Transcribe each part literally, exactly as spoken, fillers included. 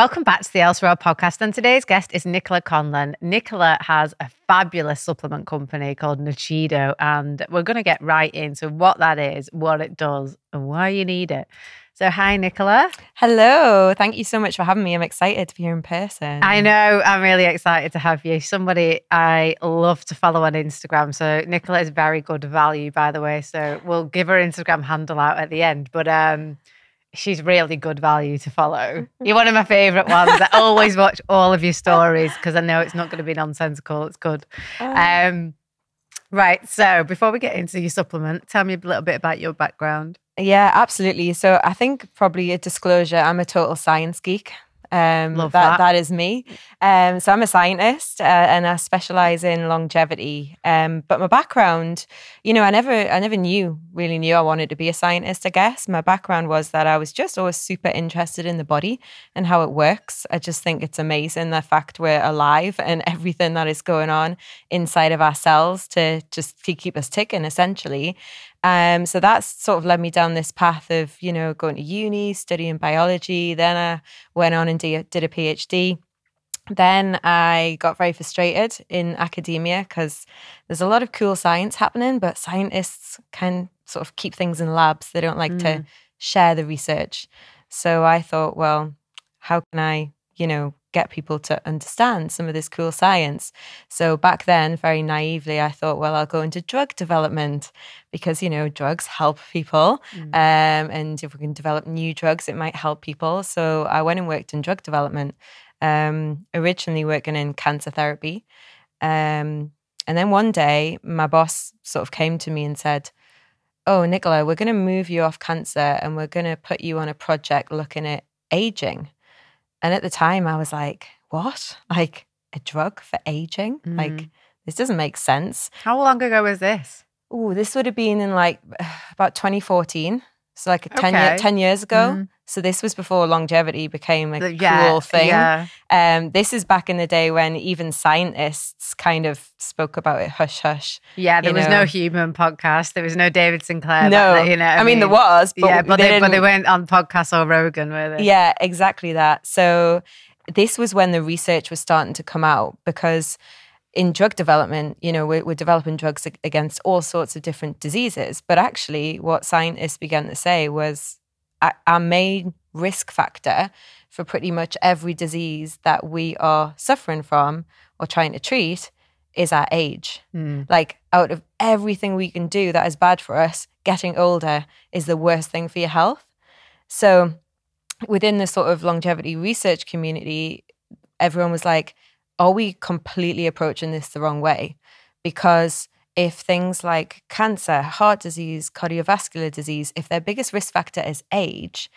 Welcome back to the Elle Sera podcast, and today's guest is Nichola Conlon. Nichola has a fabulous supplement company called Nichido, and we're going to get right into what that is, what it does, and why you need it. So hi, Nichola. Hello. Thank you so much for having me. I'm excited to be here in person. I know. I'm really excited to have you. Somebody I love to follow on Instagram. So Nichola is very good value, by the way. So we'll give her Instagram handle out at the end. But um, she's really good value to follow. You're one of my favourite ones. I always watch all of your stories because I know it's not going to be nonsensical. It's good. Oh. Um, right. So before we get into your supplement, tell me a little bit about your background. Yeah, absolutely. So I think probably a disclosure, I'm a total science geek. Um, Love that, that. That is me. Um, so I'm a scientist uh, and I specialise in longevity. Um, but my background, you know, I never, I never knew, really knew I wanted to be a scientist, I guess. My background was that I was just always super interested in the body and how it works. I just think it's amazing the fact we're alive and everything that is going on inside of ourselves to just to keep us ticking, essentially. Um, so that's sort of led me down this path of, you know, going to uni, studying biology. Then I went on and de- did a PhD. Then I got very frustrated in academia because there's a lot of cool science happening, but scientists can sort of keep things in labs. They don't like mm. to share the research. So I thought, well, how can I, you know, get people to understand some of this cool science. So back then, very naively, I thought, well, I'll go into drug development because, you know, drugs help people. Mm. Um, and if we can develop new drugs, it might help people. So I went and worked in drug development, um, originally working in cancer therapy. Um, and then one day, my boss sort of came to me and said, oh, Nichola, we're going to move you off cancer and we're going to put you on a project looking at aging. And at the time I was like, what? Like a drug for aging? Mm-hmm. Like this doesn't make sense. How long ago was this? Oh, this would have been in like about twenty fourteen. So like a ten, okay. year, ten years ago. Mm-hmm. So this was before longevity became a yeah, cool thing. Yeah. Um, this is back in the day when even scientists kind of spoke about it hush hush. Yeah, there was know. no human podcast. There was no David Sinclair. No, that, you know. I mean, mean, there was. But yeah, but they, they, but they weren't on podcasts or Rogan, were they? Yeah, exactly that. So this was when the research was starting to come out because in drug development, you know, we're, we're developing drugs against all sorts of different diseases. But actually what scientists began to say was, our main risk factor for pretty much every disease that we are suffering from or trying to treat is our age. Mm. Like out of everything we can do that is bad for us, getting older is the worst thing for your health. So within the sort of longevity research community, everyone was like, are we completely approaching this the wrong way? Because if things like cancer, heart disease, cardiovascular disease, if their biggest risk factor is age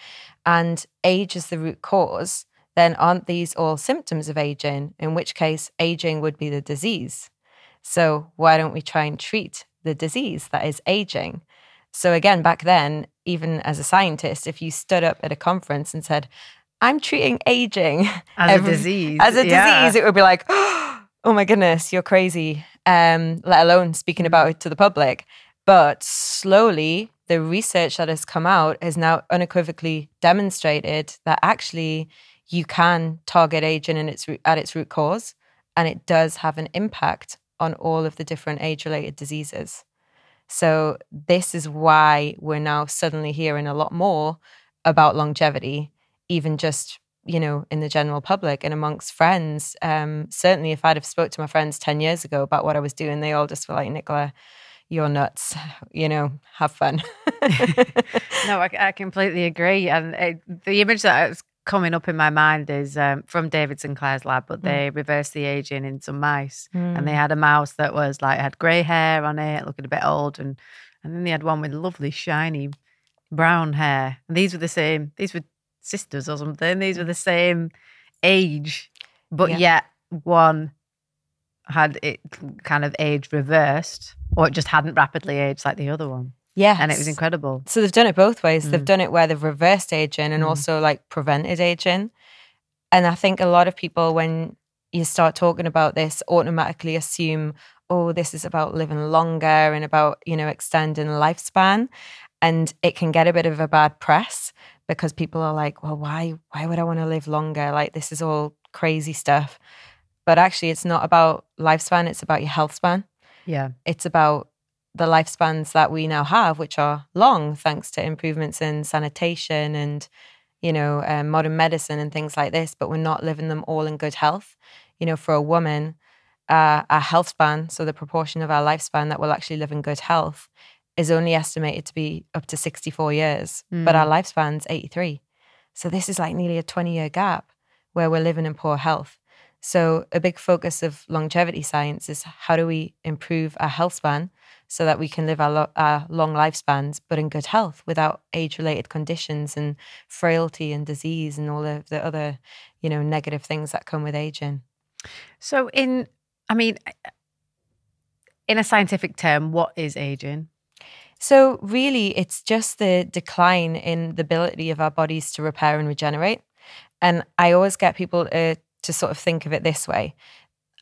and age is the root cause, then aren't these all symptoms of aging? In which case, aging would be the disease. So why don't we try and treat the disease that is aging? So again, back then, even as a scientist, if you stood up at a conference and said, I'm treating aging as every, a disease, as a yeah. disease, it would be like, oh my goodness, you're crazy. Um, let alone speaking about it to the public. But slowly, the research that has come out has now unequivocally demonstrated that actually you can target aging in its, at its root cause, and it does have an impact on all of the different age-related diseases. So this is why we're now suddenly hearing a lot more about longevity, even just you know, in the general public and amongst friends. Um, certainly if I'd have spoke to my friends ten years ago about what I was doing, they all just were like, Nichola, you're nuts, you know, have fun. No, I, I completely agree. And it, the image that was coming up in my mind is um, from David Sinclair's lab, but they mm. reversed the aging in some mice mm. and they had a mouse that was like, had grey hair on it, looking a bit old. And, and then they had one with lovely, shiny brown hair. And these were the same, these were sisters or something. These were the same age, but yeah. yet one had it kind of age reversed, or it just hadn't rapidly aged like the other one. Yeah, and it was incredible. So they've done it both ways. Mm. They've done it where they've reversed aging and mm. also like prevented aging. And I think a lot of people, when you start talking about this, automatically assume, oh, this is about living longer and about, you know, extending lifespan. And it can get a bit of a bad press because people are like, well, why, why would I want to live longer? Like, this is all crazy stuff. But actually, it's not about lifespan. It's about your health span. Yeah. It's about the lifespans that we now have, which are long, thanks to improvements in sanitation and, you know, um, modern medicine and things like this, but we're not living them all in good health. You know, for a woman, uh, our health span, so the proportion of our lifespan that will actually live in good health, is only estimated to be up to sixty-four years, mm. but our lifespan's eighty-three. So this is like nearly a twenty-year gap where we're living in poor health. So a big focus of longevity science is how do we improve our health span so that we can live our, lo our long lifespans, but in good health without age-related conditions and frailty and disease and all of the other, you know, negative things that come with aging. So in, I mean, in a scientific term, what is aging? So really, it's just the decline in the ability of our bodies to repair and regenerate. And I always get people to, to sort of think of it this way.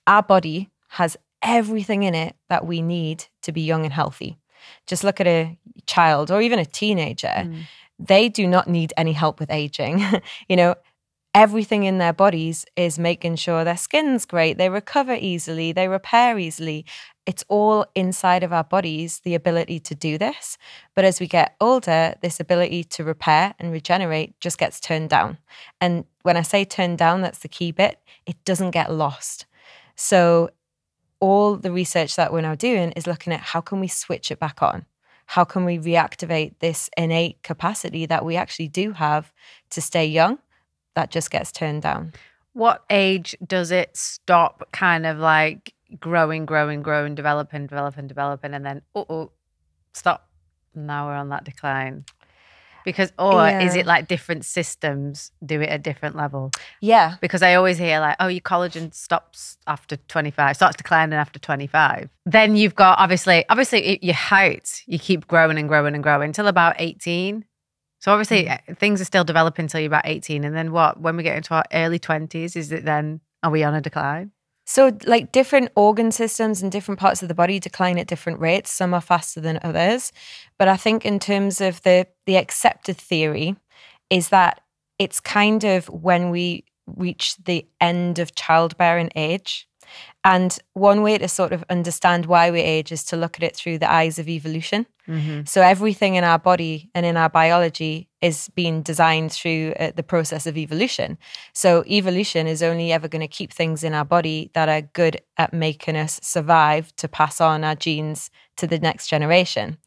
Our body has everything in it that we need to be young and healthy. Just look at a child or even a teenager. Mm. They do not need any help with aging. You know, everything in their bodies is making sure their skin's great, they recover easily, they repair easily. It's all inside of our bodies, the ability to do this. But as we get older, this ability to repair and regenerate just gets turned down. And when I say turned down, that's the key bit. It doesn't get lost. So all the research that we're now doing is looking at how can we switch it back on? How can we reactivate this innate capacity that we actually do have to stay young that just gets turned down? What age does it stop kind of like growing, growing, growing, developing, developing, developing, and then, uh-oh, stop. Now we're on that decline. Because, or yeah. is it like different systems do it at different level? Yeah. Because I always hear like, oh, your collagen stops after twenty-five, starts declining after twenty-five. Then you've got, obviously, obviously your height, you keep growing and growing and growing until about eighteen. So obviously mm. things are still developing until you're about eighteen. And then what, when we get into our early twenties, is it then, are we on a decline? So like different organ systems and different parts of the body decline at different rates. Some are faster than others. But I think in terms of the, the accepted theory is that it's kind of when we reach the end of childbearing age. And one way to sort of understand why we age is to look at it through the eyes of evolution. Mm-hmm. So everything in our body and in our biology is being designed through uh, the process of evolution. So evolution is only ever going to keep things in our body that are good at making us survive to pass on our genes to the next generation.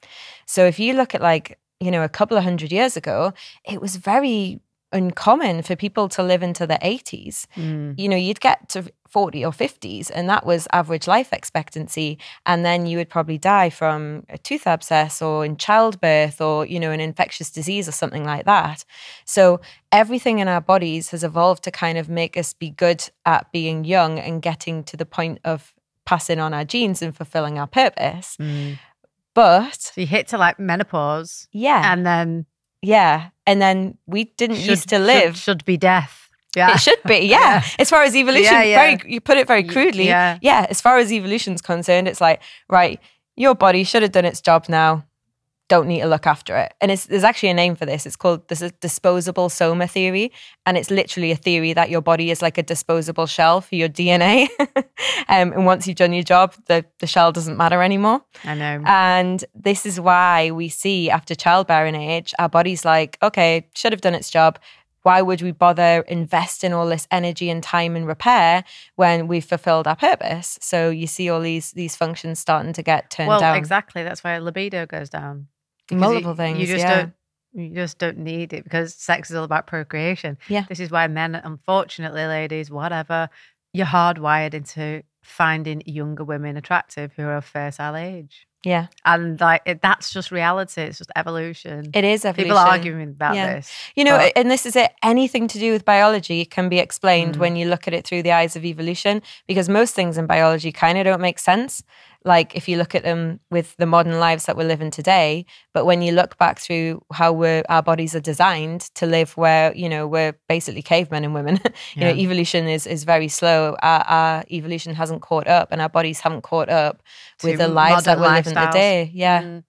So if you look at like, you know, a couple of hundred years ago, it was very uncommon for people to live into their eighties. Mm. You know, you'd get to forty or fifties and that was average life expectancy. And then you would probably die from a tooth abscess or in childbirth or, you know, an infectious disease or something like that. So everything in our bodies has evolved to kind of make us be good at being young and getting to the point of passing on our genes and fulfilling our purpose. Mm. But so you hit to like menopause. Yeah. And then yeah. And then we didn't should, used to live. Should, should be death. Yeah. It should be, yeah. yeah. As far as evolution, yeah, yeah. Very, you put it very crudely. Yeah. yeah. As far as evolution's concerned, it's like, right, your body should have done its job now. Don't need to look after it. And it's, there's actually a name for this. It's called this is disposable soma theory. And it's literally a theory that your body is like a disposable shell for your D N A. um, and once you've done your job, the, the shell doesn't matter anymore. I know. And this is why we see after childbearing age, our body's like, okay, should have done its job. Why would we bother investing all this energy and time in repair when we've fulfilled our purpose? So you see all these, these functions starting to get turned well, down. Well, exactly. That's why libido goes down. Because multiple you, things, you just yeah. don't, you just don't need it because sex is all about procreation. Yeah, this is why men, unfortunately, ladies, whatever, you're hardwired into finding younger women attractive who are of fertile age. Yeah, and like it, that's just reality. It's just evolution. It is evolution. People are arguing about yeah. this, you know. But, and this is it. Anything to do with biology can be explained mm. when you look at it through the eyes of evolution, because most things in biology kind of don't make sense. Like if you look at them with the modern lives that we're living today, but when you look back through how we're, our bodies are designed to live where, you know, we're basically cavemen and women, you yeah. know, evolution is, is very slow. Our, our evolution hasn't caught up and our bodies haven't caught up to with the lives that we're living today. Yeah. Mm.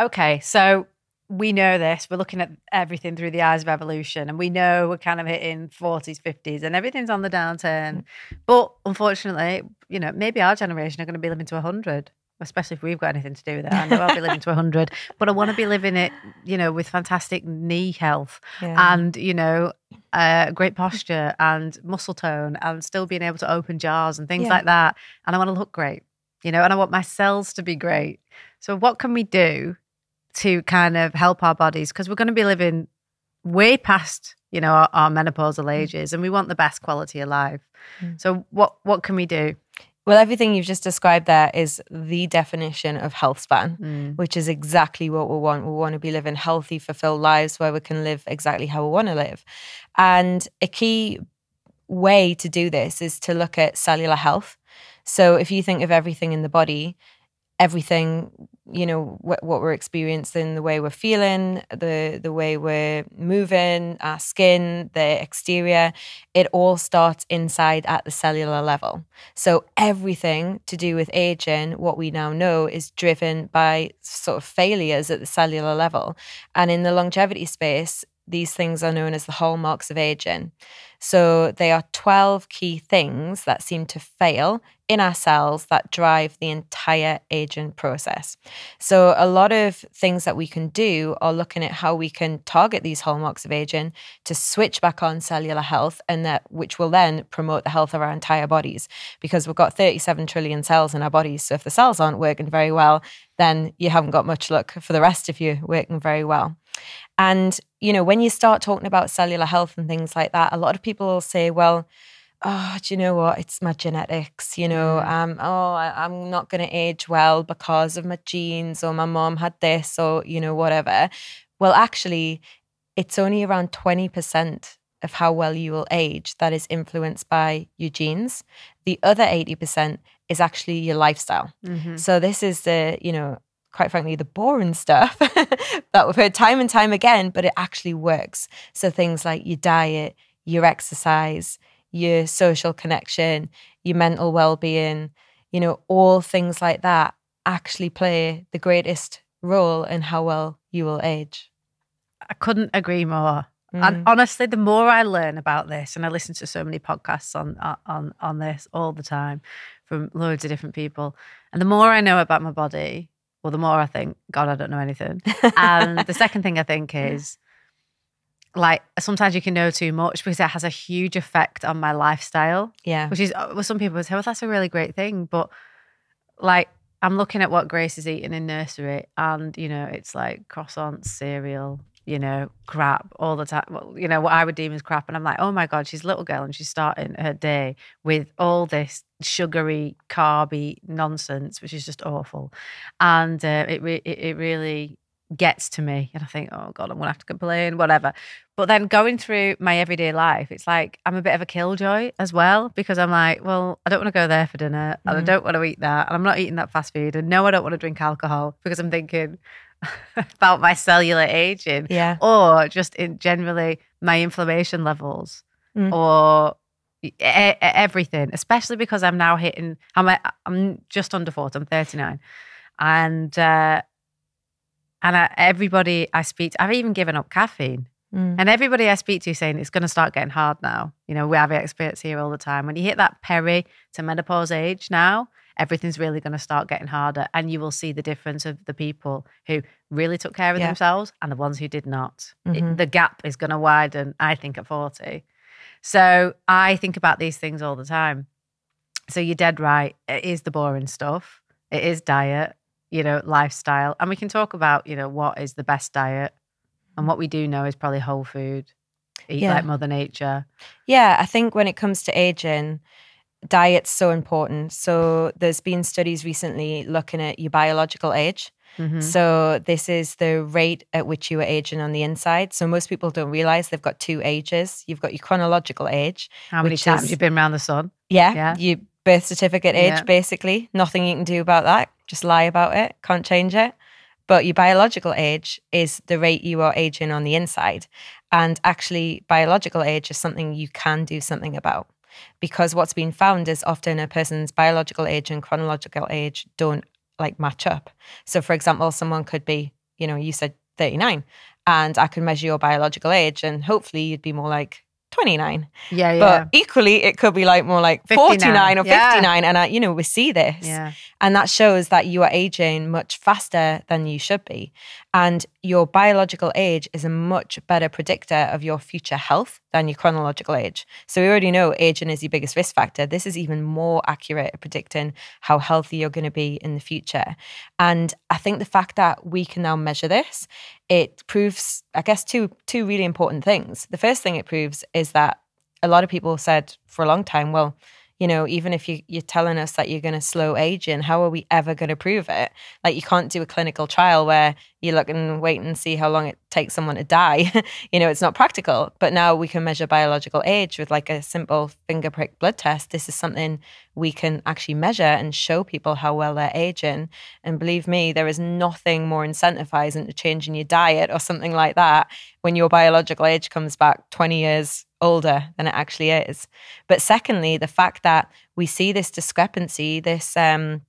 Okay. So we know this, we're looking at everything through the eyes of evolution, and we know we're kind of hitting forties, fifties and everything's on the downturn. But unfortunately, you know, maybe our generation are going to be living to one hundred, especially if we've got anything to do with it. I know I'll be living to one hundred, but I want to be living it, you know, with fantastic knee health yeah. and, you know, uh, great posture and muscle tone and still being able to open jars and things yeah. like that. And I want to look great, you know, and I want my cells to be great. So what can we do to kind of help our bodies, because we're going to be living way past, you know, our, our menopausal ages, and we want the best quality of life. Mm. So what what can we do? Well, everything you've just described there is the definition of health span, mm. which is exactly what we want. We want to be living healthy, fulfilled lives where we can live exactly how we want to live. And a key way to do this is to look at cellular health. So if you think of everything in the body, everything, you know, wh what we're experiencing, the way we're feeling, the the way we're moving, our skin, the exterior, it all starts inside at the cellular level. So everything to do with aging, what we now know, is driven by sort of failures at the cellular level. And in the longevity space, these things are known as the hallmarks of aging. So they are twelve key things that seem to fail in our cells that drive the entire aging process. So a lot of things that we can do are looking at how we can target these hallmarks of aging to switch back on cellular health, and that which will then promote the health of our entire bodies, because we've got thirty-seven trillion cells in our bodies. So if the cells aren't working very well, then you haven't got much luck for the rest of you working very well. And, you know, when you start talking about cellular health and things like that, a lot of people will say, well, oh, do you know what? It's my genetics, you know, um, oh, I, I'm not going to age well because of my genes, or my mom had this, or, you know, whatever. Well, actually, it's only around twenty percent of how well you will age that is influenced by your genes. The other eighty percent is actually your lifestyle. Mm-hmm. So this is the, you know, quite frankly, the boring stuff that we've heard time and time again, but it actually works. So things like your diet, your exercise, your social connection, your mental well-being, you know, all things like that actually play the greatest role in how well you will age. I couldn't agree more. Mm. And honestly, the more I learn about this, and I listen to so many podcasts on, on, on this all the time from loads of different people, and the more I know about my body, well, the more I think, God, I don't know anything. And the second thing I think is, like, sometimes you can know too much because it has a huge effect on my lifestyle. Yeah. Which is, well, some people say, well, that's a really great thing. But, like, I'm looking at what Grace is eating in nursery, and, you know, it's like croissants, cereal, you know, crap all the time. Well, you know, what I would deem as crap. And I'm like, oh my God, she's a little girl and she's starting her day with all this sugary, carby nonsense, which is just awful. And uh, it, re it, it really gets to me. And I think, oh God, I'm going to have to complain, whatever. But then going through my everyday life, it's like I'm a bit of a killjoy as well, because I'm like, well, I don't want to go there for dinner, and mm. I don't want to eat that, and I'm not eating that fast food, and no, I don't want to drink alcohol, because I'm thinking about my cellular aging, yeah, or just in generally my inflammation levels, mm. or e everything, especially because I'm now hitting, I'm, at, I'm just under forty, I'm thirty-nine. And, uh, and I, everybody I speak to, I've even given up caffeine. Mm. And everybody I speak to is saying it's going to start getting hard now. You know, we have experts here all the time. When you hit that peri to menopause age now, everything's really going to start getting harder, and you will see the difference of the people who really took care of yeah. themselves and the ones who did not. Mm-hmm. It, the gap is going to widen, I think, at forty. So I think about these things all the time. So you're dead right. It is the boring stuff. It is diet, you know, lifestyle. And we can talk about, you know, what is the best diet. And what we do know is probably whole food, eat yeah. like Mother Nature. Yeah, I think when it comes to aging, diet's so important. So there's been studies recently looking at your biological age. Mm-hmm. So this is the rate at which you are aging on the inside. So most people don't realize they've got two ages. You've got your chronological age. How many times is, you've been around the sun. Yeah, yeah. Your birth certificate age, yeah. basically. Nothing you can do about that. Just lie about it. Can't change it. But your biological age is the rate you are aging on the inside. And actually, biological age is something you can do something about. Because what's been found is often a person's biological age and chronological age don't like match up. So for example, someone could be, you know, you said thirty-nine and I could measure your biological age and hopefully you'd be more like twenty-nine. Yeah, yeah. But equally, it could be like more like fifty-nine. forty-nine or yeah. fifty-nine. And, I, you know, we see this. Yeah. And that shows that you are aging much faster than you should be. And your biological age is a much better predictor of your future health than your chronological age. So we already know aging is your biggest risk factor. This is even more accurate at predicting how healthy you're going to be in the future. And I think the fact that we can now measure this, it proves, I guess, two, two really important things. The first thing it proves is that a lot of people said for a long time, well, you know, even if you, you're telling us that you're going to slow aging, how are we ever going to prove it? Like, you can't do a clinical trial where you look and wait and see how long it takes someone to die. You know, it's not practical. But now we can measure biological age with like a simple finger prick blood test. This is something we can actually measure and show people how well they're aging. And believe me, there is nothing more incentivizing to changing your diet or something like that when your biological age comes back twenty years older than it actually is. But secondly, the fact that we see this discrepancy, this um,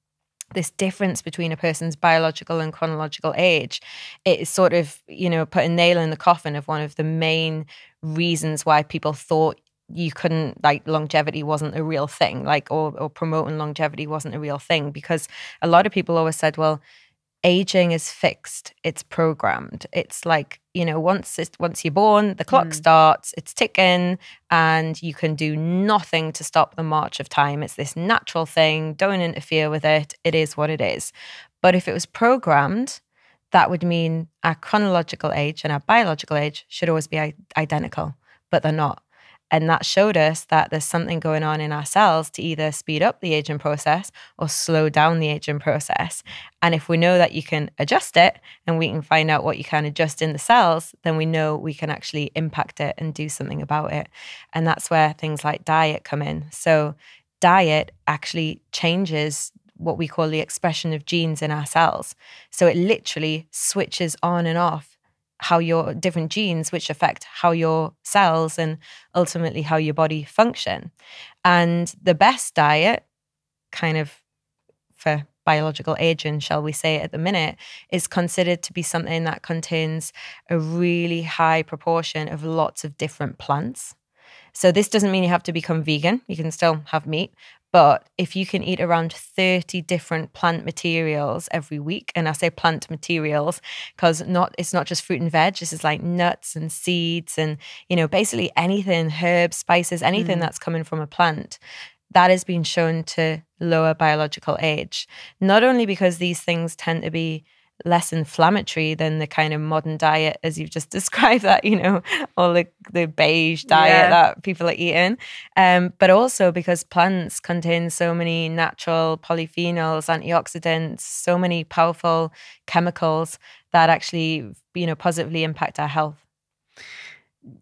this difference between a person's biological and chronological age, it is sort of, you know, put a nail in the coffin of one of the main reasons why people thought you couldn't, like, longevity wasn't a real thing, like, or, or promoting longevity wasn't a real thing, because a lot of people always said, well, aging is fixed. It's programmed. It's like, you know, once it's, once you're born, the clock mm. starts, it's ticking, and you can do nothing to stop the march of time. It's this natural thing. Don't interfere with it. It is what it is. But if it was programmed, that would mean our chronological age and our biological age should always be identical, but they're not. And that showed us that there's something going on in our cells to either speed up the aging process or slow down the aging process. And if we know that you can adjust it and we can find out what you can adjust in the cells, then we know we can actually impact it and do something about it. And that's where things like diet come in. So diet actually changes what we call the expression of genes in our cells. So it literally switches on and off how your different genes, which affect how your cells and ultimately how your body function. And the best diet, kind of for biological aging, shall we say, at the minute, is considered to be something that contains a really high proportion of lots of different plants. So this doesn't mean you have to become vegan. You can still have meat. But if you can eat around thirty different plant materials every week, and I say plant materials because not it's not just fruit and veg, this is like nuts and seeds and, you know, basically anything, herbs, spices, anything mm. that's coming from a plant, that has been shown to lower biological age. Not only because these things tend to be less inflammatory than the kind of modern diet as you've just described, that, you know, all the, the beige diet yeah. that people are eating, um, but also because plants contain so many natural polyphenols, antioxidants, so many powerful chemicals that actually, you know, positively impact our health.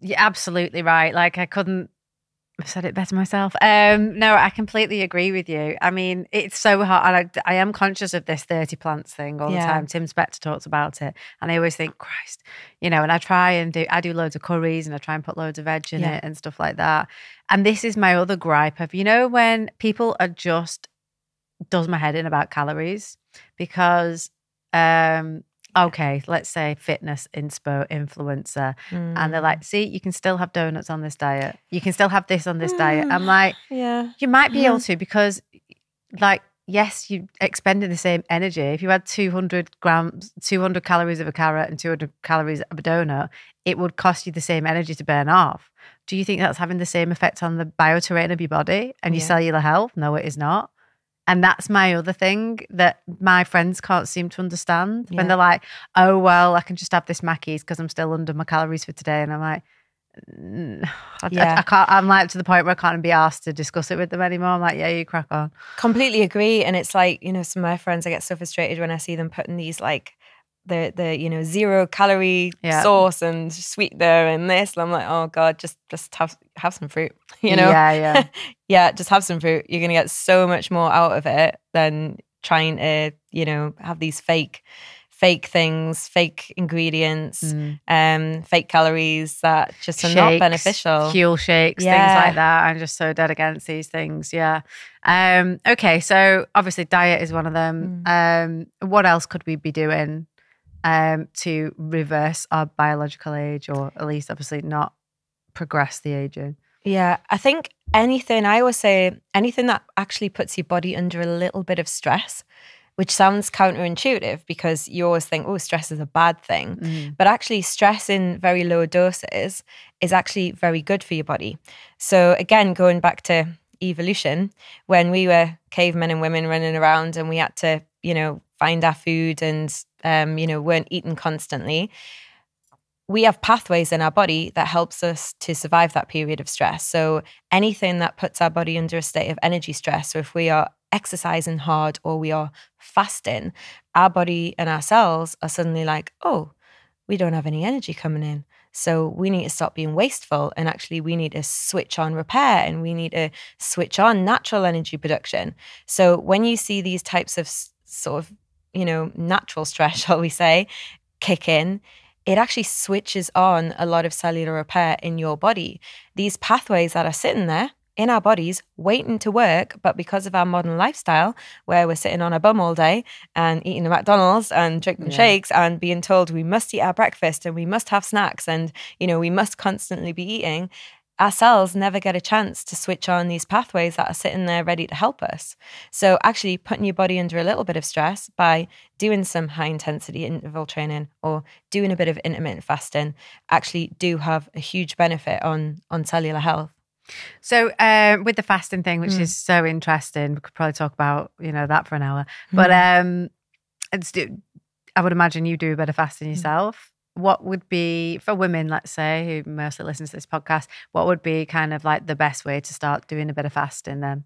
You're absolutely right. Like, I couldn't have said it better myself. Um, no, I completely agree with you. I mean, it's so hard. And I, I am conscious of this thirty plants thing all yeah. the time. Tim Spector talks about it. And I always think, Christ, you know, and I try and do, I do loads of curries and I try and put loads of veg in yeah. it and stuff like that. And this is my other gripe of, you know, when people are just, does my head in about calories because, um, okay, let's say fitness inspo influencer. Mm. And they're like, see, you can still have donuts on this diet. You can still have this on this mm. diet. I'm like, yeah, you might be yeah. able to, because like, yes, you're expending the same energy. If you had two hundred grams, two hundred calories of a carrot and two hundred calories of a donut, it would cost you the same energy to burn off. Do you think that's having the same effect on the bioterrain of your body and yeah. your cellular health? No, it is not. And that's my other thing that my friends can't seem to understand yeah. when they're like, oh, well, I can just have this Mackey's because I'm still under my calories for today. And I'm like, mm, I, yeah. I, I can't, I'm like to the point where I can't be asked to discuss it with them anymore. I'm like, yeah, you crack on. Completely agree. And it's like, you know, some of my friends, I get so frustrated when I see them putting these like, the, the you know, zero calorie yeah. sauce and sweetener and this. And I'm like, oh God, just just have have some fruit, you know? Yeah, yeah. yeah, just have some fruit. You're going to get so much more out of it than trying to, you know, have these fake, fake things, fake ingredients, mm. um, fake calories that just are shakes, not beneficial. Fuel shakes, yeah. things like that. I'm just so dead against these things, yeah. Um, okay, so obviously diet is one of them. Mm. Um, what else could we be doing um, to reverse our biological age, or at least obviously not progress the aging? Yeah, I think anything, I always say, anything that actually puts your body under a little bit of stress, which sounds counterintuitive because you always think, oh, stress is a bad thing. Mm. But actually stress in very low doses is actually very good for your body. So again, going back to evolution, when we were cavemen and women running around and we had to, you know, find our food and, um, you know, weren't eating constantly, we have pathways in our body that helps us to survive that period of stress. So anything that puts our body under a state of energy stress, so if we are exercising hard or we are fasting, our body and our cells are suddenly like, oh, we don't have any energy coming in. So we need to stop being wasteful, and actually we need to switch on repair and we need to switch on natural energy production. So when you see these types of sort of, you know, natural stress, shall we say, kick in, it actually switches on a lot of cellular repair in your body. These pathways that are sitting there in our bodies waiting to work, but because of our modern lifestyle where we're sitting on a bum all day and eating a McDonald's and drinking yeah. shakes and being told we must eat our breakfast and we must have snacks and, you know, we must constantly be eating, our cells never get a chance to switch on these pathways that are sitting there ready to help us. So actually putting your body under a little bit of stress by doing some high intensity interval training or doing a bit of intermittent fasting actually do have a huge benefit on, on cellular health. So um, with the fasting thing, which mm. is so interesting, we could probably talk about, you know, that for an hour. Mm. But um, it's, I would imagine you do a bit of fasting yourself. Mm. What would be, for women, let's say, who mostly listen to this podcast, what would be kind of like the best way to start doing a bit of fasting then?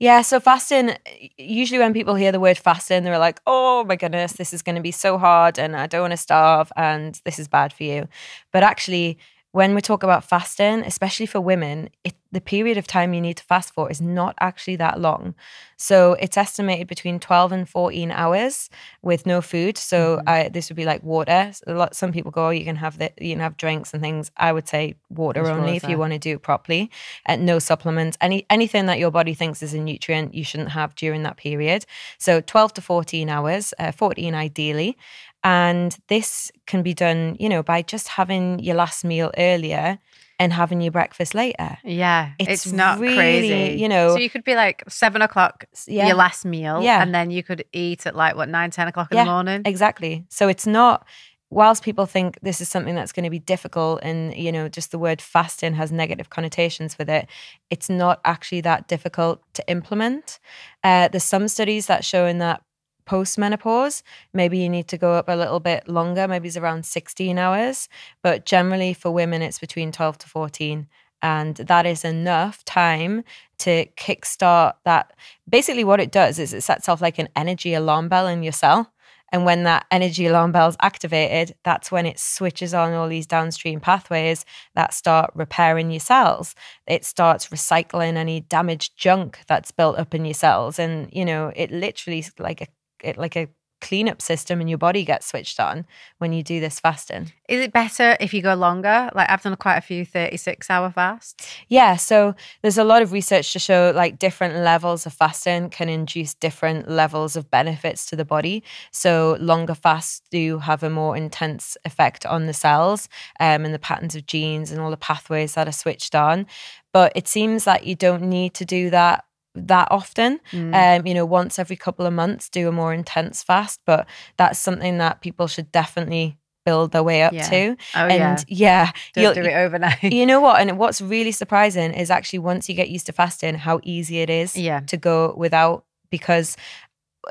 Yeah, so fasting, usually when people hear the word fasting, they're like, oh my goodness, this is going to be so hard and I don't want to starve and this is bad for you. But actually, when we talk about fasting, especially for women, it, the period of time you need to fast for is not actually that long. So it's estimated between twelve and fourteen hours with no food. So mm-hmm. I, this would be like water. A lot, some people go, oh, you can have the, you can have drinks and things. I would say water That's only if that. You want to do it properly, and no supplements. Any anything that your body thinks is a nutrient, you shouldn't have during that period. So twelve to fourteen hours, uh, fourteen ideally. And this can be done, you know, by just having your last meal earlier and having your breakfast later. Yeah, it's, it's not really crazy. You know, so you could be like seven o'clock, yeah. your last meal, yeah. and then you could eat at like what nine, ten o'clock in yeah, the morning. Exactly. So it's not. Whilst people think this is something that's going to be difficult, and you know, just the word fasting has negative connotations with it, it's not actually that difficult to implement. Uh, there's some studies that showing that. Post-menopause, maybe you need to go up a little bit longer, maybe it's around sixteen hours. But generally for women, it's between twelve to fourteen. And that is enough time to kickstart that. Basically what it does is it sets off like an energy alarm bell in your cell. And when that energy alarm bell is activated, that's when it switches on all these downstream pathways that start repairing your cells. It starts recycling any damaged junk that's built up in your cells. And, you know, it literally like a It, like a cleanup system in your body gets switched on when you do this fasting. Is it better if you go longer? Like I've done quite a few thirty-six hour fasts. Yeah, so there's a lot of research to show like different levels of fasting can induce different levels of benefits to the body. So longer fasts do have a more intense effect on the cells um, and the patterns of genes and all the pathways that are switched on. But it seems that you don't need to do that that often. Mm. Um, you know, once every couple of months, do a more intense fast, but that's something that people should definitely build their way up yeah. to. Oh, and yeah. yeah Don't do it overnight. You know what? And what's really surprising is actually once you get used to fasting, how easy it is yeah. to go without, because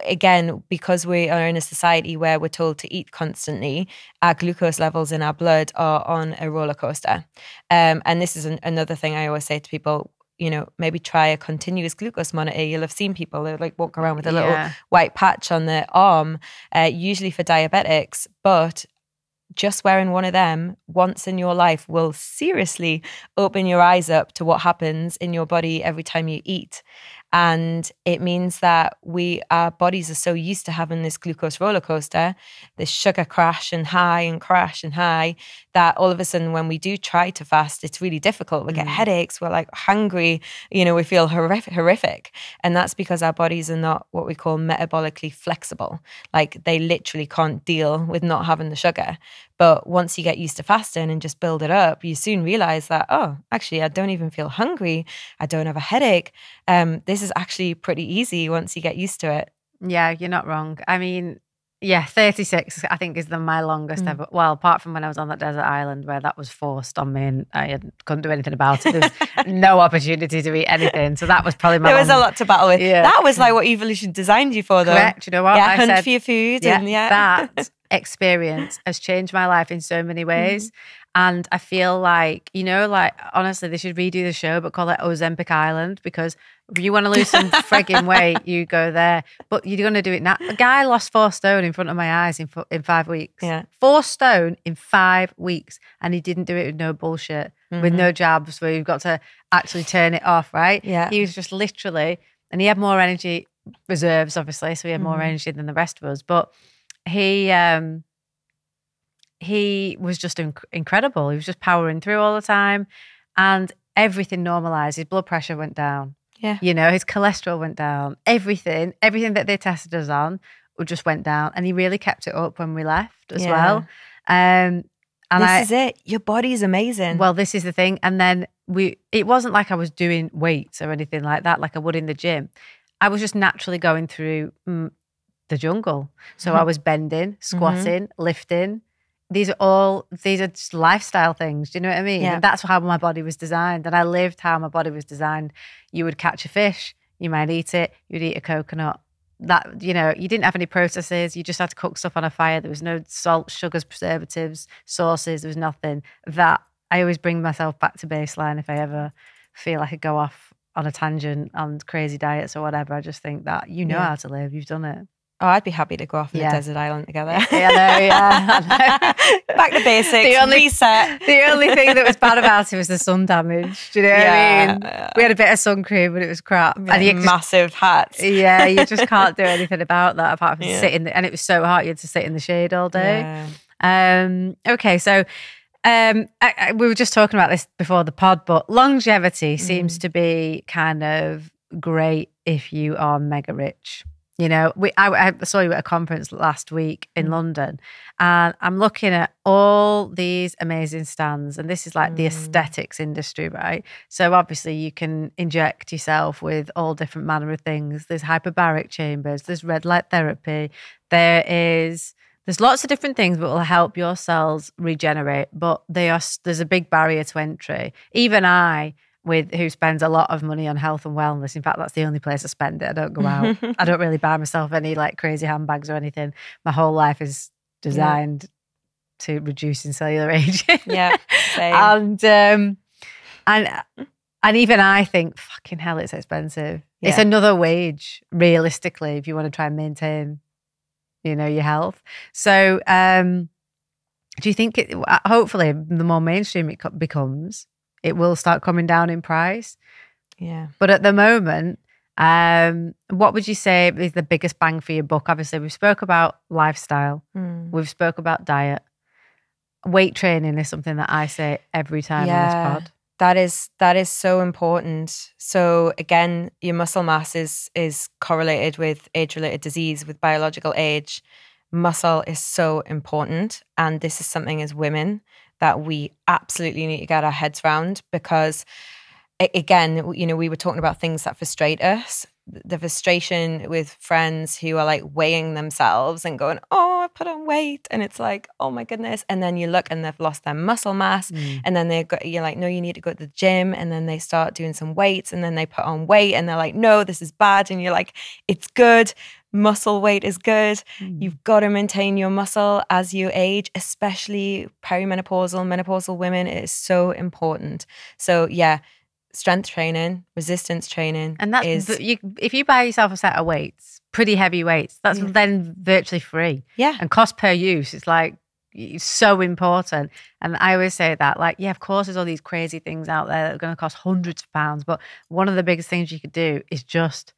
again, because we are in a society where we're told to eat constantly, our glucose levels in our blood are on a roller coaster. Um, and this is an, another thing I always say to people, you know, maybe try a continuous glucose monitor. You'll have seen people that like walk around with a little yeah. white patch on their arm, uh, usually for diabetics, but just wearing one of them once in your life will seriously open your eyes up to what happens in your body every time you eat. And it means that we, our bodies are so used to having this glucose roller coaster, this sugar crash and high and crash and high, that all of a sudden when we do try to fast, it's really difficult. We get headaches, we're like hungry, you know, we feel horrific, horrific. And that's because our bodies are not what we call metabolically flexible. Like they literally can't deal with not having the sugar. But once you get used to fasting and just build it up, you soon realize that, oh, actually, I don't even feel hungry. I don't have a headache. Um, this is actually pretty easy once you get used to it. Yeah, you're not wrong. I mean, yeah, thirty-six, I think, is the, my longest mm. ever. Well, apart from when I was on that desert island where that was forced on me and I couldn't do anything about it. There was no opportunity to eat anything. So that was probably my There was long, a lot to battle with. Yeah. That was like what evolution designed you for, though. Correct, you know what? Yeah, I hunt said, for your food. Yeah, and yeah. that experience has changed my life in so many ways. Mm. And I feel like, you know, like, honestly, they should redo the show, but call it Ozempic Island, because if you want to lose some frigging weight, you go there. But you're going to do it now. A guy lost four stone in front of my eyes in in five weeks. Yeah. Four stone in five weeks. And he didn't do it with no bullshit, mm-hmm. with no jabs where you've got to actually turn it off, right? Yeah. He was just literally, and he had more energy reserves, obviously, so he had more mm-hmm. energy than the rest of us. But he... um He was just inc incredible. He was just powering through all the time, and everything normalized. His blood pressure went down. Yeah. You know, his cholesterol went down. Everything, everything that they tested us on just went down. And he really kept it up when we left as yeah. well. Um, and this I, is it. Your body's amazing. Well, this is the thing. And then we, it wasn't like I was doing weights or anything like that, like I would in the gym. I was just naturally going through mm, the jungle. So mm-hmm. I was bending, squatting, mm-hmm. lifting. These are all, these are just lifestyle things. Do you know what I mean? Yeah. And that's how my body was designed. And I lived how my body was designed. You would catch a fish. You might eat it. You'd eat a coconut. That, you know, you didn't have any processes. You just had to cook stuff on a fire. There was no salt, sugars, preservatives, sauces. There was nothing. That, I always bring myself back to baseline if I ever feel like I go off on a tangent on crazy diets or whatever. I just think that you know yeah. how to live. You've done it. Oh, I'd be happy to go off on yeah. a desert island together. Yeah, no, yeah. Back to basics, the only, reset. The only thing that was bad about it was the sun damage. Do you know yeah. what I mean? Yeah. We had a bit of sun cream, but it was crap. Yeah, and you massive just, hats. Yeah, you just can't do anything about that apart from yeah. sitting. And it was so hot, you had to sit in the shade all day. Yeah. Um, okay, so um, I, I, we were just talking about this before the pod, but longevity mm. seems to be kind of great if you are mega rich. You know, we, I, I saw you at a conference last week in mm. London, and I'm looking at all these amazing stands, and this is like mm. the aesthetics industry, right? So obviously you can inject yourself with all different manner of things. There's hyperbaric chambers, there's red light therapy, there is, there's lots of different things that will help your cells regenerate, but they are, there's a big barrier to entry. Even I... with who spends a lot of money on health and wellness. In fact, that's the only place I spend it. I don't go out. I don't really buy myself any like crazy handbags or anything. My whole life is designed yeah. to reducing cellular aging. Yeah, same. and um, and and even I think fucking hell, it's expensive. Yeah. It's another wage, realistically, if you want to try and maintain, you know, your health. So, um, do you think? It, hopefully, the more mainstream it becomes, it will start coming down in price. Yeah. But at the moment, um, what would you say is the biggest bang for your buck? Obviously, we've spoke about lifestyle. Mm. We've spoke about diet. Weight training is something that I say every time yeah, on this pod. That is, that is so important. So again, your muscle mass is, is correlated with age-related disease, with biological age. Muscle is so important. And this is something as women that we absolutely need to get our heads around, because again, you know, we were talking about things that frustrate us. The frustration with friends who are like weighing themselves and going, oh, I put on weight. And it's like, oh my goodness. And then you look and they've lost their muscle mass. Mm. And then they've got, you're like, no, you need to go to the gym. And then they start doing some weights and then they put on weight and they're like, no, this is bad. And you're like, it's good. Muscle weight is good. Mm. You've got to maintain your muscle as you age, especially perimenopausal, menopausal women. It is so important. So yeah, strength training, resistance training. And that's, is, you, if you buy yourself a set of weights, pretty heavy weights, that's yeah. then virtually free. Yeah. And cost per use, it's like, It's so important. And I always say that, like, yeah, of course, there's all these crazy things out there that are going to cost hundreds of pounds. But one of the biggest things you could do is just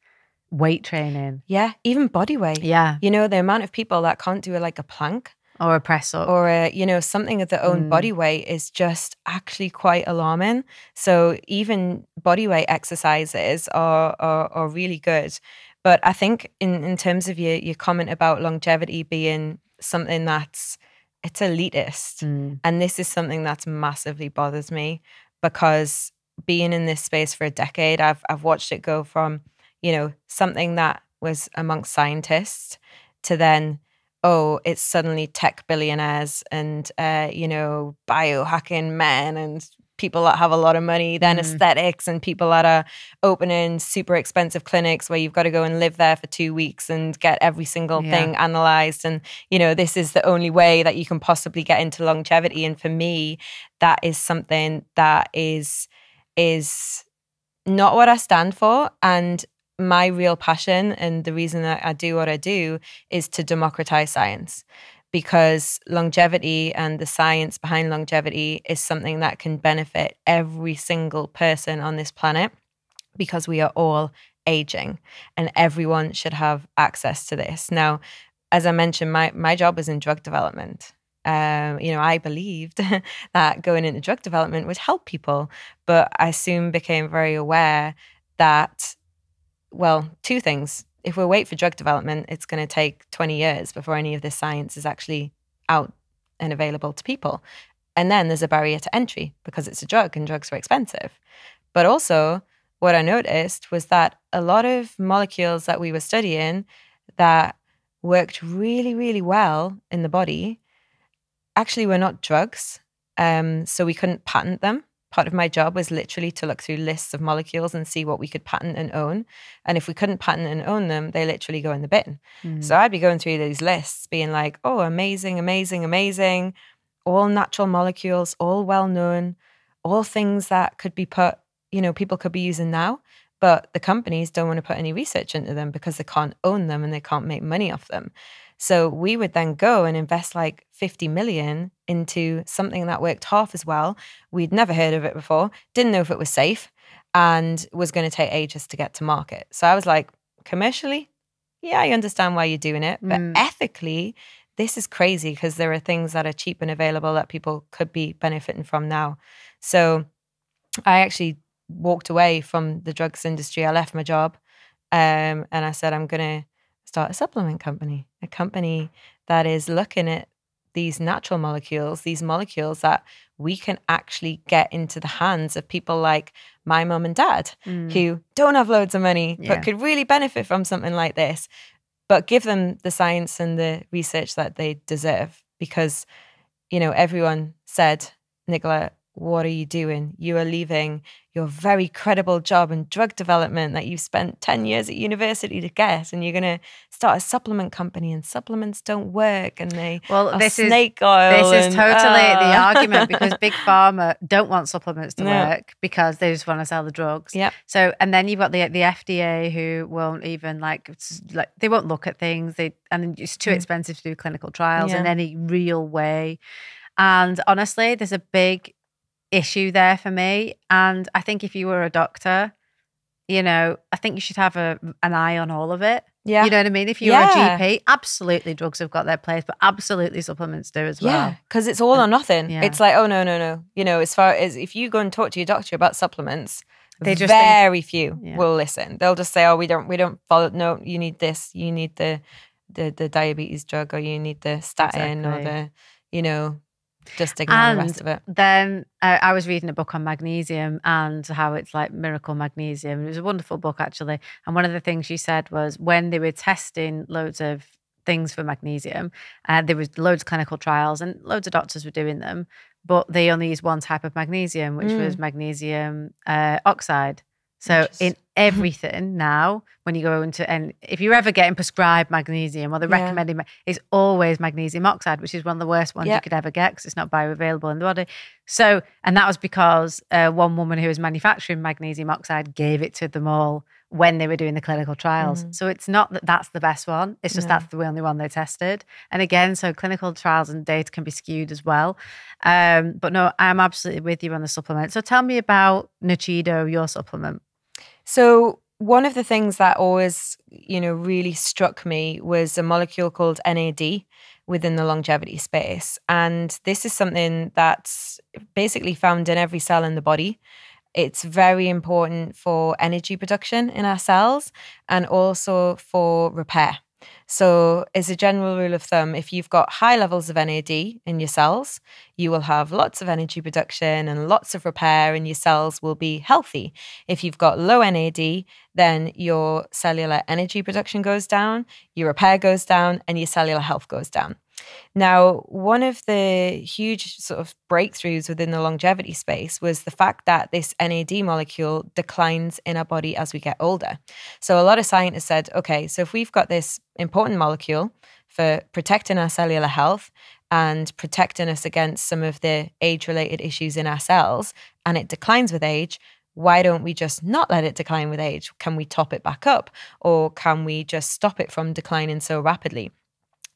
weight training. Yeah, even body weight. Yeah. You know, the amount of people that can't do like a plank. Or a press up. Or, a, you know, something of their own mm. body weight is just actually quite alarming. So even body weight exercises are, are, are really good. But I think in, in terms of your, your comment about longevity being something that's, it's elitist. Mm. And this is something that's massively bothers me, because being in this space for a decade, I've, I've watched it go from, you know, something that was amongst scientists to then, oh, it's suddenly tech billionaires and, uh, you know, biohacking men and people that have a lot of money, then mm. aesthetics and people that are opening super expensive clinics where you've got to go and live there for two weeks and get every single yeah. thing analyzed. And, you know, this is the only way that you can possibly get into longevity. And for me, that is something that is, is not what I stand for. And my real passion and the reason that I do what I do is to democratize science, because longevity and the science behind longevity is something that can benefit every single person on this planet, because we are all aging and everyone should have access to this. Now, as I mentioned, my, my job was in drug development. Um, you know, I believed that going into drug development would help people, but I soon became very aware that, well, two things. If we wait for drug development, it's going to take twenty years before any of this science is actually out and available to people. And then there's a barrier to entry because it's a drug and drugs are expensive. But also what I noticed was that a lot of molecules that we were studying that worked really, really well in the body actually were not drugs. Um, so we couldn't patent them. Part of my job was literally to look through lists of molecules and see what we could patent and own. And if we couldn't patent and own them, they literally go in the bin. Mm. So I'd be going through these lists being like, oh, amazing, amazing, amazing. All natural molecules, all well-known, all things that could be put, you know, people could be using now, but the companies don't want to put any research into them because they can't own them and they can't make money off them. So we would then go and invest like fifty million into something that worked half as well. We'd never heard of it before, didn't know if it was safe, and was going to take ages to get to market. So I was like, commercially, yeah, I understand why you're doing it. But mm. ethically, this is crazy, because there are things that are cheap and available that people could be benefiting from now. So I actually walked away from the drugs industry. I left my job um, and I said, I'm going to start a supplement company, a company that is looking at these natural molecules, these molecules that we can actually get into the hands of people like my mum and dad mm. who don't have loads of money, yeah. but could really benefit from something like this, but give them the science and the research that they deserve. Because, you know, everyone said, Nicola, what are you doing? You are leaving your very credible job in drug development that you spent ten years at university to get, and you're going to start a supplement company, and supplements don't work, and they well, are this snake is, oil. This and, is totally oh. the argument, because Big Pharma don't want supplements to no. work because they just want to sell the drugs. Yep. So, and then you've got the the F D A who won't even like, like they won't look at things. They and it's too mm. expensive to do clinical trials yeah. in any real way. And honestly, there's a big issue there for me. And I think if you were a doctor, you know, I think you should have a, an eye on all of it. Yeah. You know what I mean? If you're yeah. a G P, absolutely drugs have got their place, but absolutely supplements do as well. Yeah, because it's all or nothing. Yeah. It's like, oh, no, no, no. You know, as far as if you go and talk to your doctor about supplements, they just very think, few yeah. will listen. They'll just say, oh, we don't, we don't follow. No, you need this. You need the, the, the diabetes drug, or you need the statin exactly. or the, you know, just ignore and the rest of it. Then uh, I was reading a book on magnesium and how it's like miracle magnesium. It was a wonderful book, actually. And one of the things she said was when they were testing loads of things for magnesium, uh, there was loads of clinical trials and loads of doctors were doing them, but they only used one type of magnesium, which mm. was magnesium uh, oxide. So in everything now when you go into, and if you're ever getting prescribed magnesium or the yeah. recommended, it's always magnesium oxide, which is one of the worst ones yeah. you could ever get because it's not bioavailable in the body. So, and that was because uh, one woman who was manufacturing magnesium oxide gave it to them all when they were doing the clinical trials. Mm. So it's not that that's the best one. It's just no. that's the only one they tested. And again, so clinical trials and data can be skewed as well. Um, but no, I'm absolutely with you on the supplement. So tell me about Nichido, your supplement. So one of the things that always, you know, really struck me was a molecule called N A D within the longevity space. And this is something that's basically found in every cell in the body. It's very important for energy production in our cells and also for repair. So as a general rule of thumb, if you've got high levels of N A D in your cells, you will have lots of energy production and lots of repair and your cells will be healthy. If you've got low N A D, then your cellular energy production goes down, your repair goes down, and your cellular health goes down. Now, one of the huge sort of breakthroughs within the longevity space was the fact that this N A D molecule declines in our body as we get older. So a lot of scientists said, okay, so if we've got this important molecule for protecting our cellular health and protecting us against some of the age-related issues in our cells, and it declines with age, why don't we just not let it decline with age? Can we top it back up? Or can we just stop it from declining so rapidly?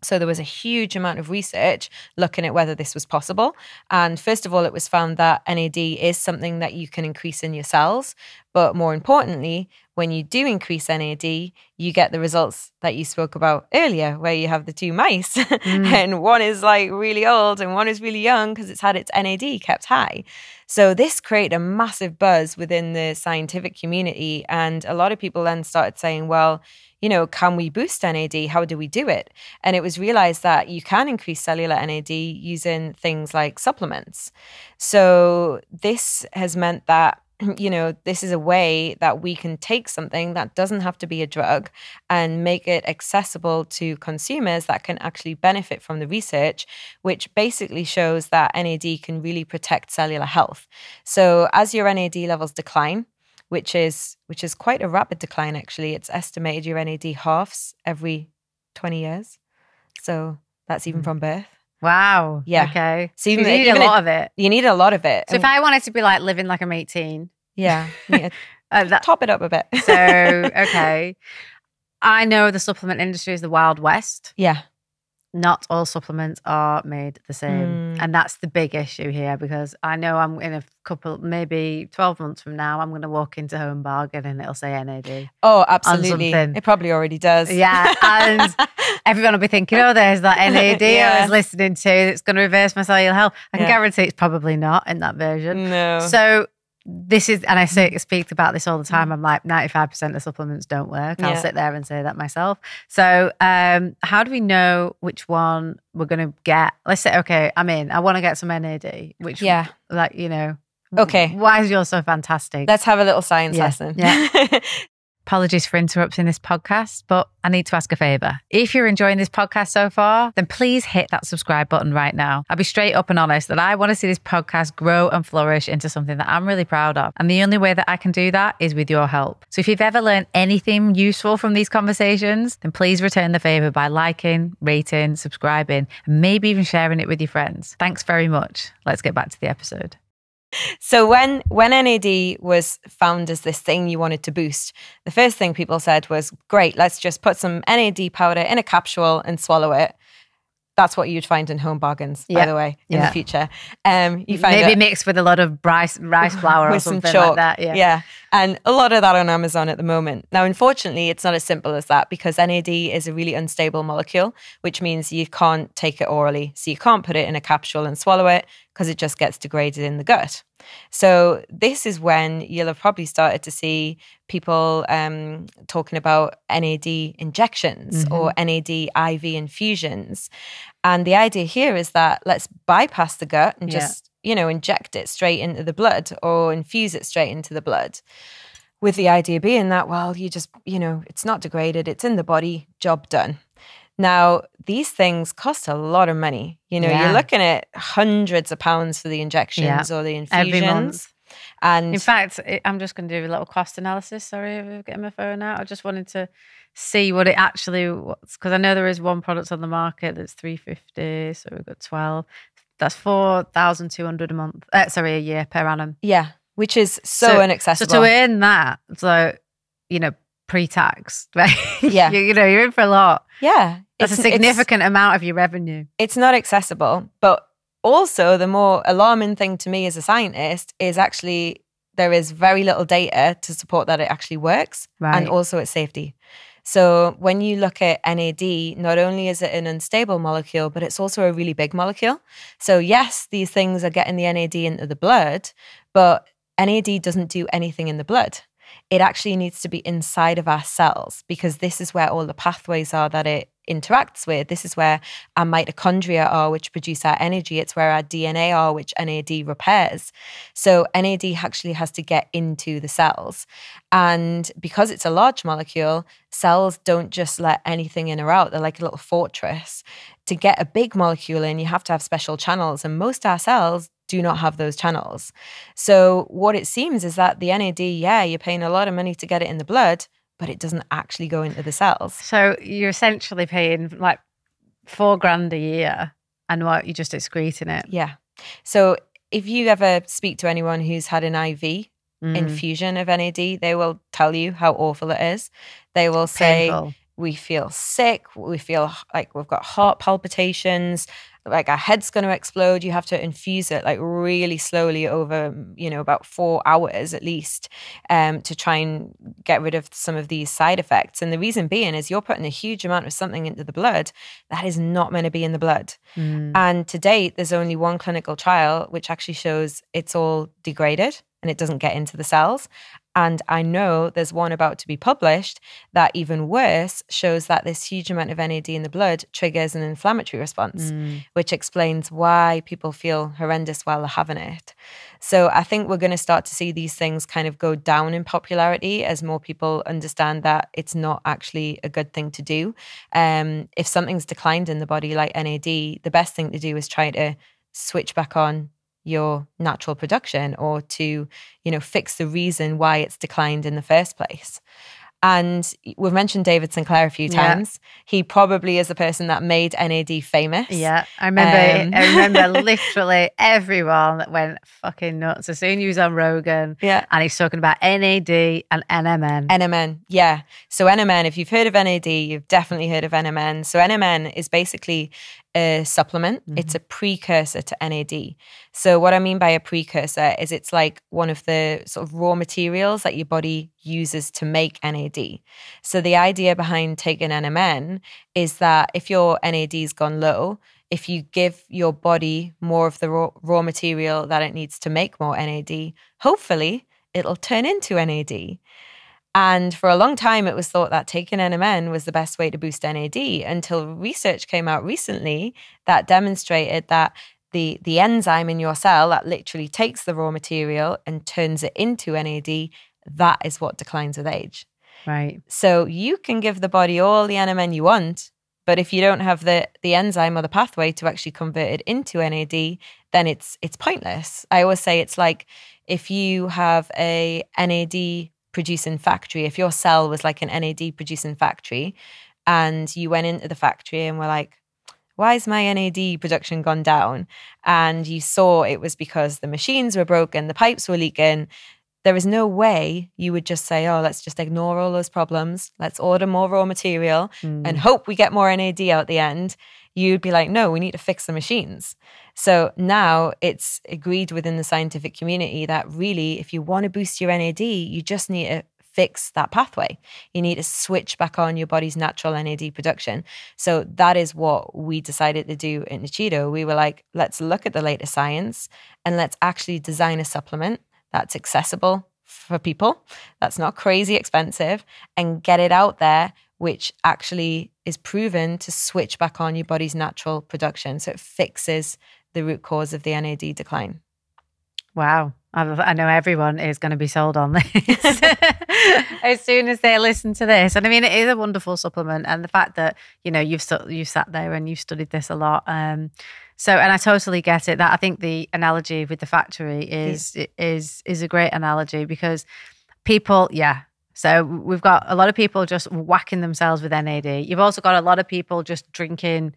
So there was a huge amount of research looking at whether this was possible. And first of all, it was found that N A D is something that you can increase in your cells. But more importantly, when you do increase N A D, you get the results that you spoke about earlier, where you have the two mice mm. and one is like really old and one is really young because it's had its N A D kept high. So this created a massive buzz within the scientific community. And a lot of people then started saying, well, you know, can we boost N A D? How do we do it? And it was realized that you can increase cellular N A D using things like supplements. So this has meant that, you know, this is a way that we can take something that doesn't have to be a drug and make it accessible to consumers that can actually benefit from the research, which basically shows that N A D can really protect cellular health. So as your N A D levels decline, which is which is quite a rapid decline, actually, it's estimated your N A D halves every twenty years. So that's even mm. from birth. Wow. Yeah. Okay. So even, you need even a lot it, of it. You need a lot of it. So and if I wanted to be like living like I'm eighteen. Yeah. yeah. uh, that, top it up a bit. So, okay. I know the supplement industry is the Wild West. Yeah. Not all supplements are made the same. Mm. And that's the big issue here, because I know I'm in a couple, maybe twelve months from now, I'm going to walk into Home Bargain and it'll say N A D. Oh, absolutely. It probably already does. Yeah. And everyone will be thinking, oh, there's that N A D yeah. I was listening to that's going to reverse my cellular health. I can yeah. guarantee it's probably not in that version. No. So this is, and I say, speak about this all the time. I'm like, ninety-five percent of supplements don't work. I'll yeah. sit there and say that myself. So um, how do we know which one we're going to get? Let's say, okay, I'm in. I want to get some N A D, which, yeah. like, you know. Okay. Why is yours so fantastic? Let's have a little science yeah. lesson. Yeah. Apologies for interrupting this podcast, but I need to ask a favour. If you're enjoying this podcast so far, then please hit that subscribe button right now. I'll be straight up and honest that I want to see this podcast grow and flourish into something that I'm really proud of. And the only way that I can do that is with your help. So if you've ever learned anything useful from these conversations, then please return the favour by liking, rating, subscribing, and maybe even sharing it with your friends. Thanks very much. Let's get back to the episode. So when, when N A D was found as this thing you wanted to boost, the first thing people said was, great, let's just put some N A D powder in a capsule and swallow it. That's what you'd find in Home Bargains, yeah. by the way, in yeah. the future. Um, you find Maybe it, mixed with a lot of rice, rice flour or something some like that. Yeah. yeah, and a lot of that on Amazon at the moment. Now, unfortunately, it's not as simple as that because N A D is a really unstable molecule, which means you can't take it orally. So you can't put it in a capsule and swallow it because it just gets degraded in the gut. So this is when you'll have probably started to see people um, talking about N A D injections mm-hmm. or N A D I V infusions. And the idea here is that let's bypass the gut and yeah. just, you know, inject it straight into the blood or infuse it straight into the blood. With the idea being that, well, you just, you know, it's not degraded, it's in the body, job done. Now, these things cost a lot of money. You know, yeah. you're looking at hundreds of pounds for the injections yeah. or the infusions. Every month. And in fact, I'm just going to do a little cost analysis. Sorry, I'm getting my phone out. I just wanted to see what it actually was, because I know there is one product on the market that's three fifty. So we've got twelve. That's four thousand two hundred a month. Uh, sorry, a year per annum. Yeah, which is so, so inaccessible. So to earn that, so you know, pre-tax, right? Yeah, you, you know, you're in for a lot. Yeah, that's it's, a significant amount of your revenue. It's not accessible, but also the more alarming thing to me as a scientist is actually there is very little data to support that it actually works, right, and also its safety. So when you look at N A D, not only is it an unstable molecule, but it's also a really big molecule. So yes, these things are getting the N A D into the blood, but N A D doesn't do anything in the blood. It actually needs to be inside of our cells, because this is where all the pathways are that it interacts with. This is where our mitochondria are, which produce our energy. It's where our D N A are, which N A D repairs. So N A D actually has to get into the cells. And because it's a large molecule, cells don't just let anything in or out. They're like a little fortress. To get a big molecule in, you have to have special channels. And most of our cells do not have those channels. So what it seems is that the N A D, yeah, you're paying a lot of money to get it in the blood, but it doesn't actually go into the cells. So you're essentially paying like four grand a year, and what, you're just excreting it. Yeah. So if you ever speak to anyone who's had an I V mm. infusion of N A D, they will tell you how awful it is. They will say, painful. We feel sick. We feel like we've got heart palpitations. Like our head's going to explode. You have to infuse it like really slowly over, you know, about four hours at least um, to try and get rid of some of these side effects. And the reason being is you're putting a huge amount of something into the blood that is not meant to be in the blood. Mm. And to date, there's only one clinical trial which actually shows it's all degraded and it doesn't get into the cells. And I know there's one about to be published that even worse shows that this huge amount of N A D in the blood triggers an inflammatory response, mm. which explains why people feel horrendous while they're having it. So I think we're going to start to see these things kind of go down in popularity as more people understand that it's not actually a good thing to do. Um, if something's declined in the body like N A D, the best thing to do is try to switch back on your natural production, or to, you know, fix the reason why it's declined in the first place. And we've mentioned David Sinclair a few times. Yeah. He probably is the person that made N A D famous. Yeah, I remember. Um, I remember literally everyone that went fucking nuts as soon as he was on Rogan. Yeah, and he's talking about N A D and N M N. N M N, yeah. So N M N, if you've heard of N A D, you've definitely heard of N M N. So N M N is basically a supplement. Mm-hmm. It's a precursor to N A D. So what I mean by a precursor is it's like one of the sort of raw materials that your body uses to make N A D. So the idea behind taking N M N is that if your N A D's gone low, if you give your body more of the raw, raw material that it needs to make more N A D, hopefully it'll turn into N A D. And for a long time, it was thought that taking N M N was the best way to boost N A D, until research came out recently that demonstrated that the, the enzyme in your cell that literally takes the raw material and turns it into N A D, that is what declines with age. Right. So you can give the body all the N M N you want, but if you don't have the, the enzyme or the pathway to actually convert it into N A D, then it's, it's pointless. I always say it's like if you have a N A D producing factory, if your cell was like an N A D producing factory and you went into the factory and were like, why is my N A D production gone down? And you saw it was because the machines were broken, the pipes were leaking. There is no way you would just say, oh, let's just ignore all those problems. Let's order more raw material mm. and hope we get more N A D out the end. You'd be like, no, we need to fix the machines. So now it's agreed within the scientific community that really, if you want to boost your N A D, you just need to fix that pathway. You need to switch back on your body's natural N A D production. So that is what we decided to do at Nichido. We were like, let's look at the latest science and let's actually design a supplement that's accessible for people, that's not crazy expensive, and get it out there, which actually is proven to switch back on your body's natural production. So it fixes the root cause of the N A D decline. Wow. I've, I know everyone is going to be sold on this as soon as they listen to this. And I mean, it is a wonderful supplement, and the fact that, you know, you've you've sat there and you've studied this a lot. Um, so, and I totally get it. That I think the analogy with the factory is yeah. is is a great analogy, because people, yeah. So we've got a lot of people just whacking themselves with N A D. You've also got a lot of people just drinking,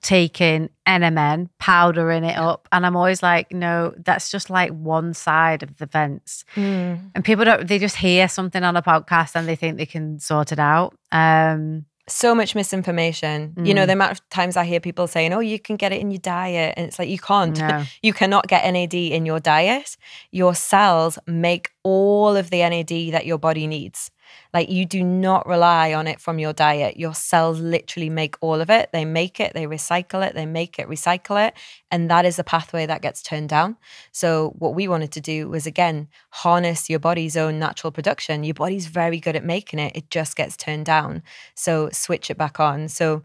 taking N M N, powdering it up. And I'm always like, no, that's just like one side of the fence. Mm. And people don't, they just hear something on a podcast and they think they can sort it out. Um, so much misinformation. Mm. You know, the amount of times I hear people saying, oh, you can get it in your diet. And it's like, you can't. No. You cannot get N A D in your diet. Your cells make all of the N A D that your body needs. Like, you do not rely on it from your diet. Your cells literally make all of it. They make it, they recycle it, they make it, recycle it. And that is the pathway that gets turned down. So what we wanted to do was, again, harness your body's own natural production. Your body's very good at making it. It just gets turned down. So switch it back on. So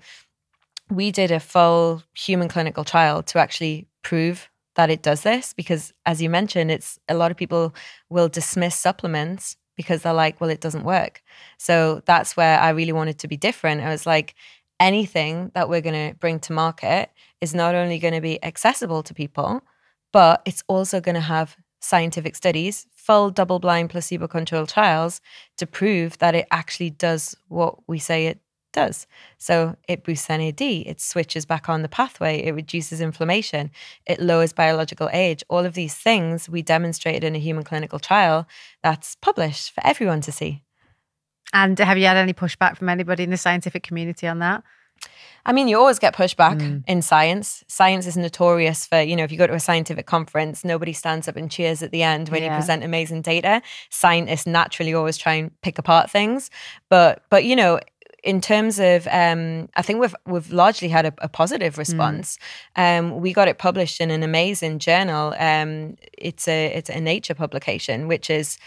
we did a full human clinical trial to actually prove that it does this, because as you mentioned, it's a lot of people will dismiss supplements because they're like, well, it doesn't work. So that's where I really wanted to be different. I was like, anything that we're going to bring to market is not only going to be accessible to people, but it's also going to have scientific studies, full double-blind placebo-controlled trials to prove that it actually does what we say it does. So it boosts N A D, it switches back on the pathway, it reduces inflammation, it lowers biological age. All of these things we demonstrated in a human clinical trial that's published for everyone to see. And have you had any pushback from anybody in the scientific community on that? I mean, you always get pushback mm. in science. Science is notorious for, you know, if you go to a scientific conference, nobody stands up and cheers at the end when yeah. you present amazing data. Scientists naturally always try and pick apart things. But, but you know, in terms of, um, I think we've we've largely had a, a positive response. Mm. Um, we got it published in an amazing journal. Um, it's a it's a Nature publication, which is,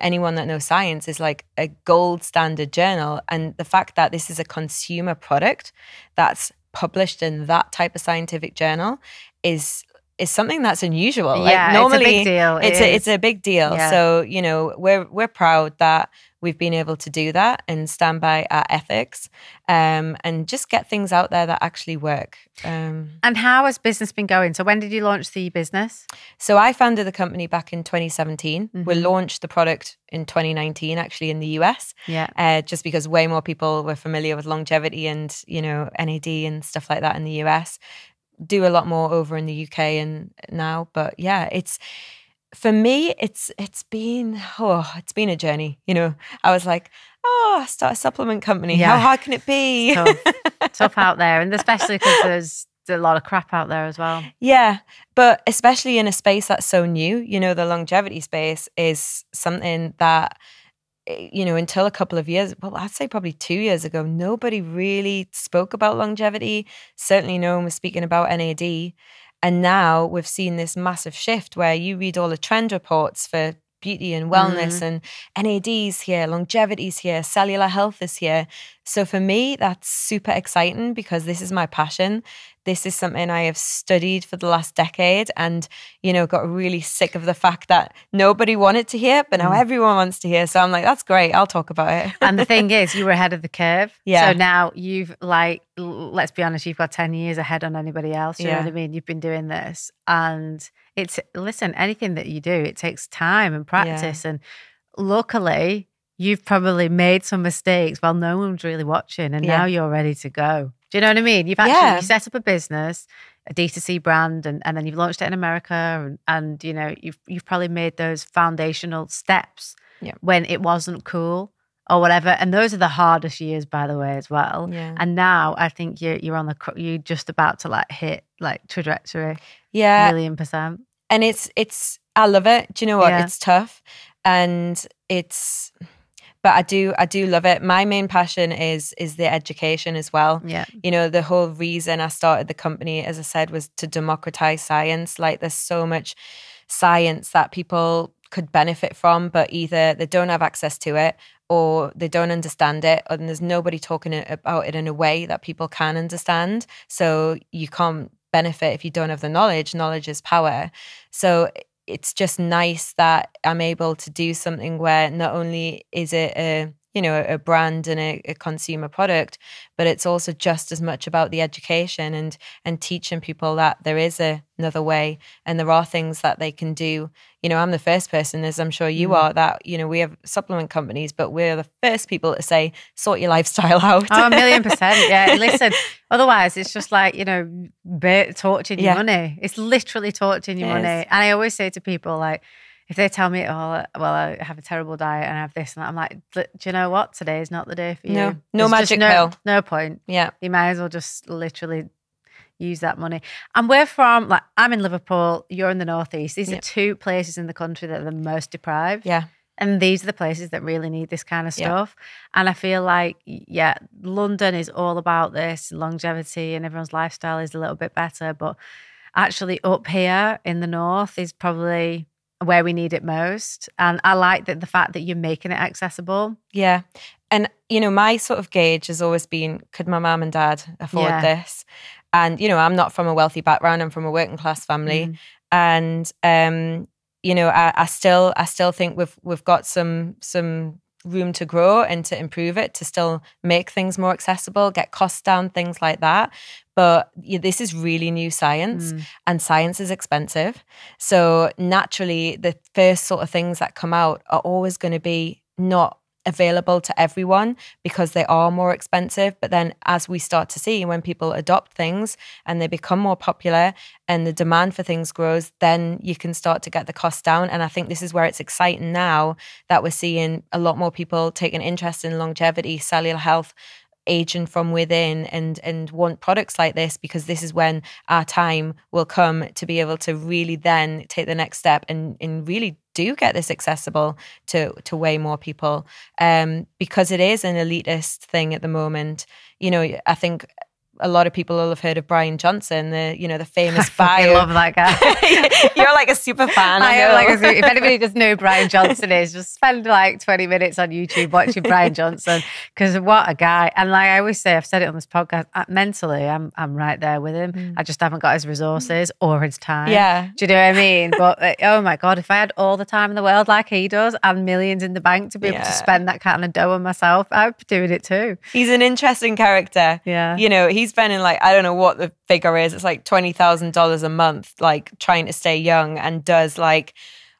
anyone that knows science, is like a gold standard journal. And the fact that this is a consumer product that's published in that type of scientific journal is. is something that's unusual. Yeah, like normally, it's a big deal. It it's, a, it's a big deal. Yeah. So, you know, we're we're proud that we've been able to do that and stand by our ethics um, and just get things out there that actually work. Um, and how has business been going? So when did you launch the business? So I founded the company back in twenty seventeen. Mm-hmm. We launched the product in twenty nineteen, actually, in the U S. Yeah. Uh, just because way more people were familiar with longevity and, you know, N A D and stuff like that in the U S. Do a lot more over in the U K and now, but yeah, it's for me, it's it's been oh, it's been a journey. You know, I was like, oh, start a supplement company. Yeah. How hard can it be? Tough. Tough out there, and especially because there's a lot of crap out there as well. Yeah, but especially in a space that's so new. You know, the longevity space is something that, you know, until a couple of years, well, I'd say probably two years ago, nobody really spoke about longevity. Certainly no one was speaking about N A D. And now we've seen this massive shift where you read all the trend reports for beauty and wellness mm-hmm. and N A D's here, longevity's here, cellular health is here. So for me, that's super exciting because this is my passion. This is something I have studied for the last decade and, you know, got really sick of the fact that nobody wanted to hear, but now mm. everyone wants to hear. So I'm like, that's great. I'll talk about it. And the thing is, you were ahead of the curve. Yeah. So now you've like, let's be honest, you've got ten years ahead on anybody else. You yeah. know what I mean? You've been doing this. And it's, listen, anything that you do, it takes time and practice. Yeah. And luckily, you've probably made some mistakes while no one's really watching. And yeah. now you're ready to go. Do you know what I mean? You've actually yeah. you set up a business, a D two C brand, and, and then you've launched it in America. And, and you know, you've, you've probably made those foundational steps yeah. when it wasn't cool or whatever. And those are the hardest years, by the way, as well. Yeah. And now I think you're, you're on the, you're just about to like hit like trajectory. Yeah. Million percent. And it's, it's, I love it. Do you know what? Yeah. It's tough. And it's... But I do, I do love it. My main passion is is the education as well. Yeah, you know, the whole reason I started the company, as I said, was to democratize science. Like, there's so much science that people could benefit from, but either they don't have access to it, or they don't understand it, and there's nobody talking about it in a way that people can understand. So you can't benefit if you don't have the knowledge. Knowledge is power. So it's just nice that I'm able to do something where not only is it a, you know, a brand and a, a consumer product, but it's also just as much about the education and and teaching people that there is a, another way and there are things that they can do. You know, I'm the first person, as I'm sure you mm. are, that, you know, we have supplement companies, but we're the first people to say, sort your lifestyle out. Oh, a million percent, yeah. Listen, otherwise it's just like, you know, torching your yeah. money. It's literally torching your it money. Is. And I always say to people, like, if they tell me, oh, well, I have a terrible diet and I have this and that, I'm like, do you know what? Today is not the day for you. No, no magic pill. No point. Yeah. You might as well just literally use that money. And we're from, like, I'm in Liverpool, you're in the Northeast. These yeah. are two places in the country that are the most deprived. Yeah. And these are the places that really need this kind of stuff. Yeah. And I feel like, yeah, London is all about this longevity and everyone's lifestyle is a little bit better. But actually up here in the North is probably where we need it most. And I like that the fact that you're making it accessible. Yeah. And, you know, my sort of gauge has always been, could my mum and dad afford yeah. this? And, you know, I'm not from a wealthy background. I'm from a working class family. Mm. And, um, you know, I, I still I still think we've we've got some some room to grow and to improve it, to still make things more accessible, get costs down, things like that. But yeah, this is really new science mm. and science is expensive. So naturally, the first sort of things that come out are always going to be not available to everyone because they are more expensive. But then as we start to see, when people adopt things and they become more popular and the demand for things grows, then you can start to get the cost down. And I think this is where it's exciting now that we're seeing a lot more people take an interest in longevity, cellular health, aging from within, and and want products like this, because this is when our time will come to be able to really then take the next step and, and really do get this accessible to to way more people, um, because it is an elitist thing at the moment. You know, I think a lot of people will have heard of Brian Johnson, the, you know, the famous bio. I love that guy. You're like a super fan. I, I am like a super, if anybody doesn't know who Brian Johnson is, just spend like twenty minutes on YouTube watching Brian Johnson, because what a guy. And like I always say, I've said it on this podcast, mentally, I'm I'm right there with him. Mm. I just haven't got his resources or his time. Yeah. Do you know what I mean? But like, oh my God, if I had all the time in the world like he does and millions in the bank to be yeah. able to spend that kind of dough on myself, I'd be doing it too. He's an interesting character. Yeah. You know, he's spending like, I don't know what the figure is, it's like twenty thousand dollars a month, like trying to stay young, and does like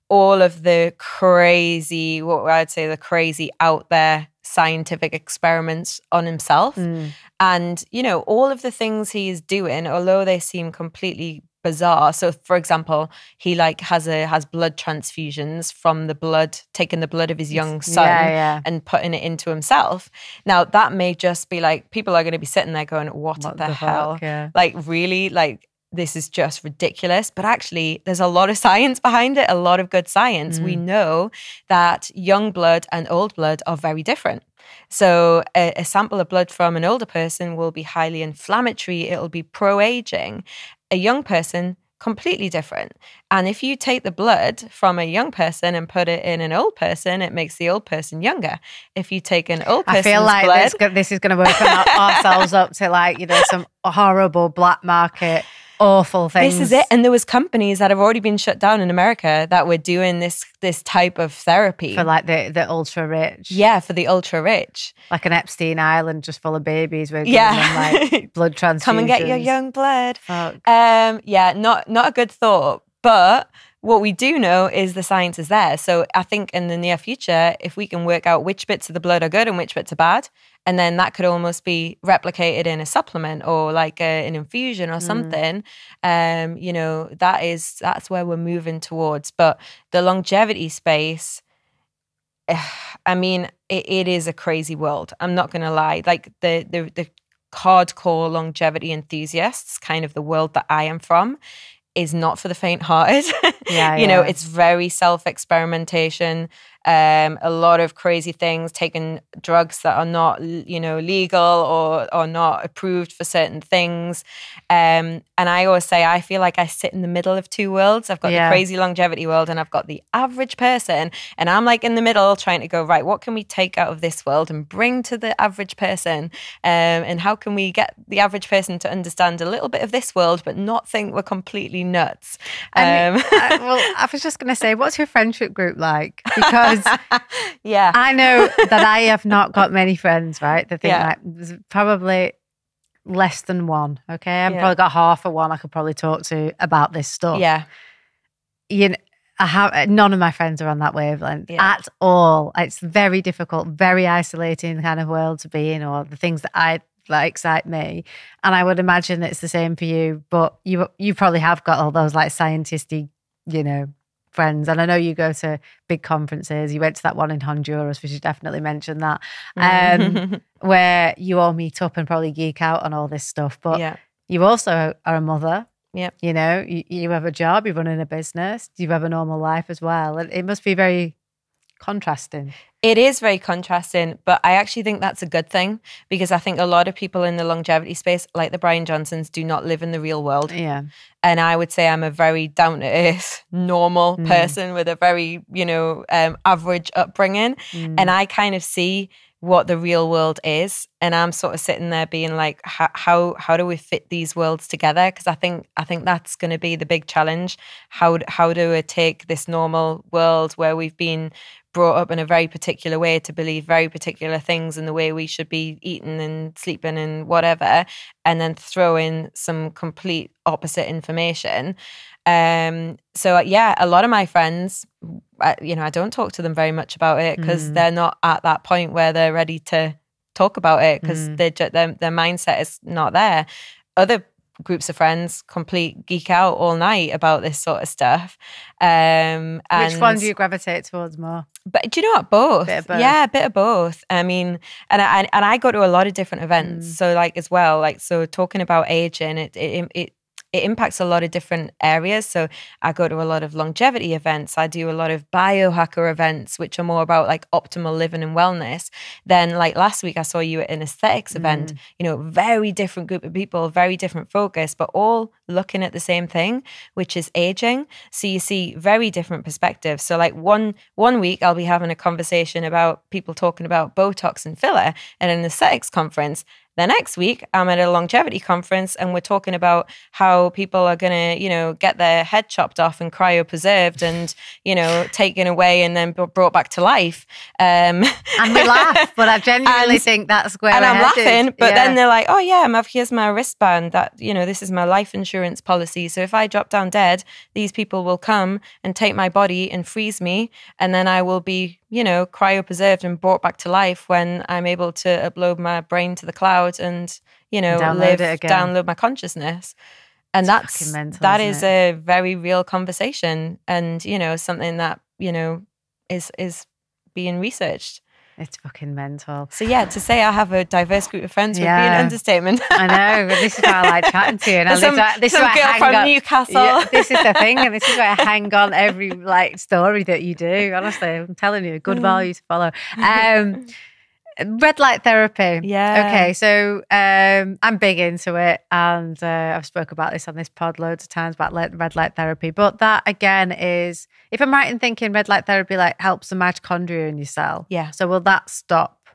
all of the crazy, what I'd say the crazy out there scientific experiments on himself. Mm. And, you know, all of the things he is doing, although they seem completely bizarre. So for example, he like has a has blood transfusions from the blood, taking the blood of his young son yeah, yeah. and putting it into himself. Now that may just be like, people are going to be sitting there going, what, what the, the hell? Fuck, yeah. Like really, like this is just ridiculous. But actually there's a lot of science behind it, a lot of good science. Mm. We know that young blood and old blood are very different. So a, a sample of blood from an older person will be highly inflammatory. It'll be pro-aging. A young person, completely different. And if you take the blood from a young person and put it in an old person, it makes the old person younger. If you take an old person's blood, I feel like blood, this, this is going to open our, ourselves up to like, you know, some horrible black market. Awful things. This is it. And there was companies that have already been shut down in America that were doing this this type of therapy. For like the, the ultra rich. Yeah, for the ultra rich. Like an Epstein Island just full of babies where yeah. them like blood transfusions. Come and get your young blood. Fuck. Um, yeah, not not a good thought. But what we do know is the science is there. So I think in the near future, if we can work out which bits of the blood are good and which bits are bad, and then that could almost be replicated in a supplement or like a, an infusion or something, mm. um, you know, that is, that's where we're moving towards. But the longevity space, I mean, it, it is a crazy world. I'm not going to lie. Like the, the, the hardcore longevity enthusiasts, kind of the world that I am from, is not for the faint-hearted. Yeah, you yeah. know, it's very self-experimentation. um, a lot of crazy things, taking drugs that are not, you know, legal or, or not approved for certain things. Um, and I always say, I feel like I sit in the middle of two worlds. I've got yeah. the crazy longevity world and I've got the average person. And I'm like in the middle trying to go, right, what can we take out of this world and bring to the average person? Um, and how can we get the average person to understand a little bit of this world, but not think we're completely nuts? Um, I, well, I was just going to say, what's your friendship group like? Because yeah, I know that I have not got many friends, right? The thing yeah. like, there's probably less than one, okay? I've yeah. probably got half a one I could probably talk to about this stuff. Yeah. You know, I have, none of my friends are on that wavelength yeah. at all. It's very difficult, very isolating kind of world to be in, or the things that I like excite me. And I would imagine it's the same for you, but you you probably have got all those like scientisty, you know, friends. And I know you go to big conferences. You went to that one in Honduras, we should definitely mention that, um, where you all meet up and probably geek out on all this stuff. But yeah. you also are a mother. Yep. You know, you, you have a job, you're running a business, you have a normal life as well. It, it must be very contrasting. It is very contrasting, but I actually think that's a good thing, because I think a lot of people in the longevity space, like the Brian Johnsons, do not live in the real world. Yeah. And I would say I'm a very down-to-earth, normal mm. person with a very, you know, um, average upbringing. Mm. And I kind of see what the real world is, and I'm sort of sitting there being like, how how, how do we fit these worlds together? Because I think I think that's going to be the big challenge. How how do we take this normal world where we've been brought up in a very particular way to believe very particular things and the way we should be eating and sleeping and whatever, and then throw in some complete opposite information? Um, so yeah, a lot of my friends, I, you know, I don't talk to them very much about it, because mm. they're not at that point where they're ready to talk about it, because mm. their their mindset is not there. Other groups of friends, complete geek out all night about this sort of stuff. Um, and Which one do you gravitate towards more? But do you know what? Both. Bit of both. Yeah, a bit of both. I mean, and I and I go to a lot of different events. Mm. So like as well, like so talking about aging, it it. it It impacts a lot of different areas. So I go to a lot of longevity events. I do a lot of biohacker events, which are more about like optimal living and wellness. Then like last week, I saw you at an aesthetics mm. event, you know, very different group of people, very different focus, but all looking at the same thing, which is aging. So you see very different perspectives. So like one, one week I'll be having a conversation about people talking about Botox and filler at an aesthetics conference. The next week, I'm at a longevity conference and we're talking about how people are going to, you know, get their head chopped off and cryopreserved and, you know, taken away and then brought back to life. Um, and we laugh, but I genuinely and, think that's where And I'm headed. laughing, but yeah. then they're like, oh yeah, Mav, here's my wristband that, you know, this is my life insurance policy. So if I drop down dead, these people will come and take my body and freeze me, and then I will be, you know, cryopreserved and brought back to life when I'm able to upload my brain to the cloud and, you know, download live, it again. download my consciousness. And it's that's, mental, that is it? a very real conversation, and, you know, something that, you know, is, is being researched. It's fucking mental. So yeah, to say I have a diverse group of friends yeah. would be an understatement. I know, but this is why I like chatting to you. And I some, live, this some is why girl I hang from on. Newcastle. Yeah, this is the thing, and this is where I hang on every like story that you do. Honestly, I'm telling you, good value to follow. Um, red light therapy. Yeah. Okay, so um, I'm big into it, and uh, I've spoke about this on this pod loads of times about red light therapy. But that again is, if I'm right in thinking, red light therapy like helps the mitochondria in your cell. Yeah. So will that stop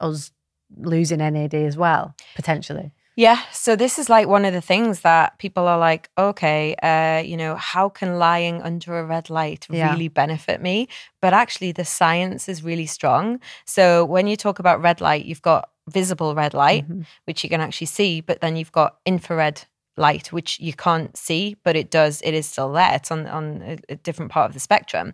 us losing N A D as well, potentially? Yeah. So this is like one of the things that people are like, okay, uh, you know, how can lying under a red light yeah. really benefit me? But actually the science is really strong. So when you talk about red light, you've got visible red light, mm-hmm. which you can actually see, but then you've got infrared light, which you can't see, but it does, it is still there. It's on, on a, a different part of the spectrum.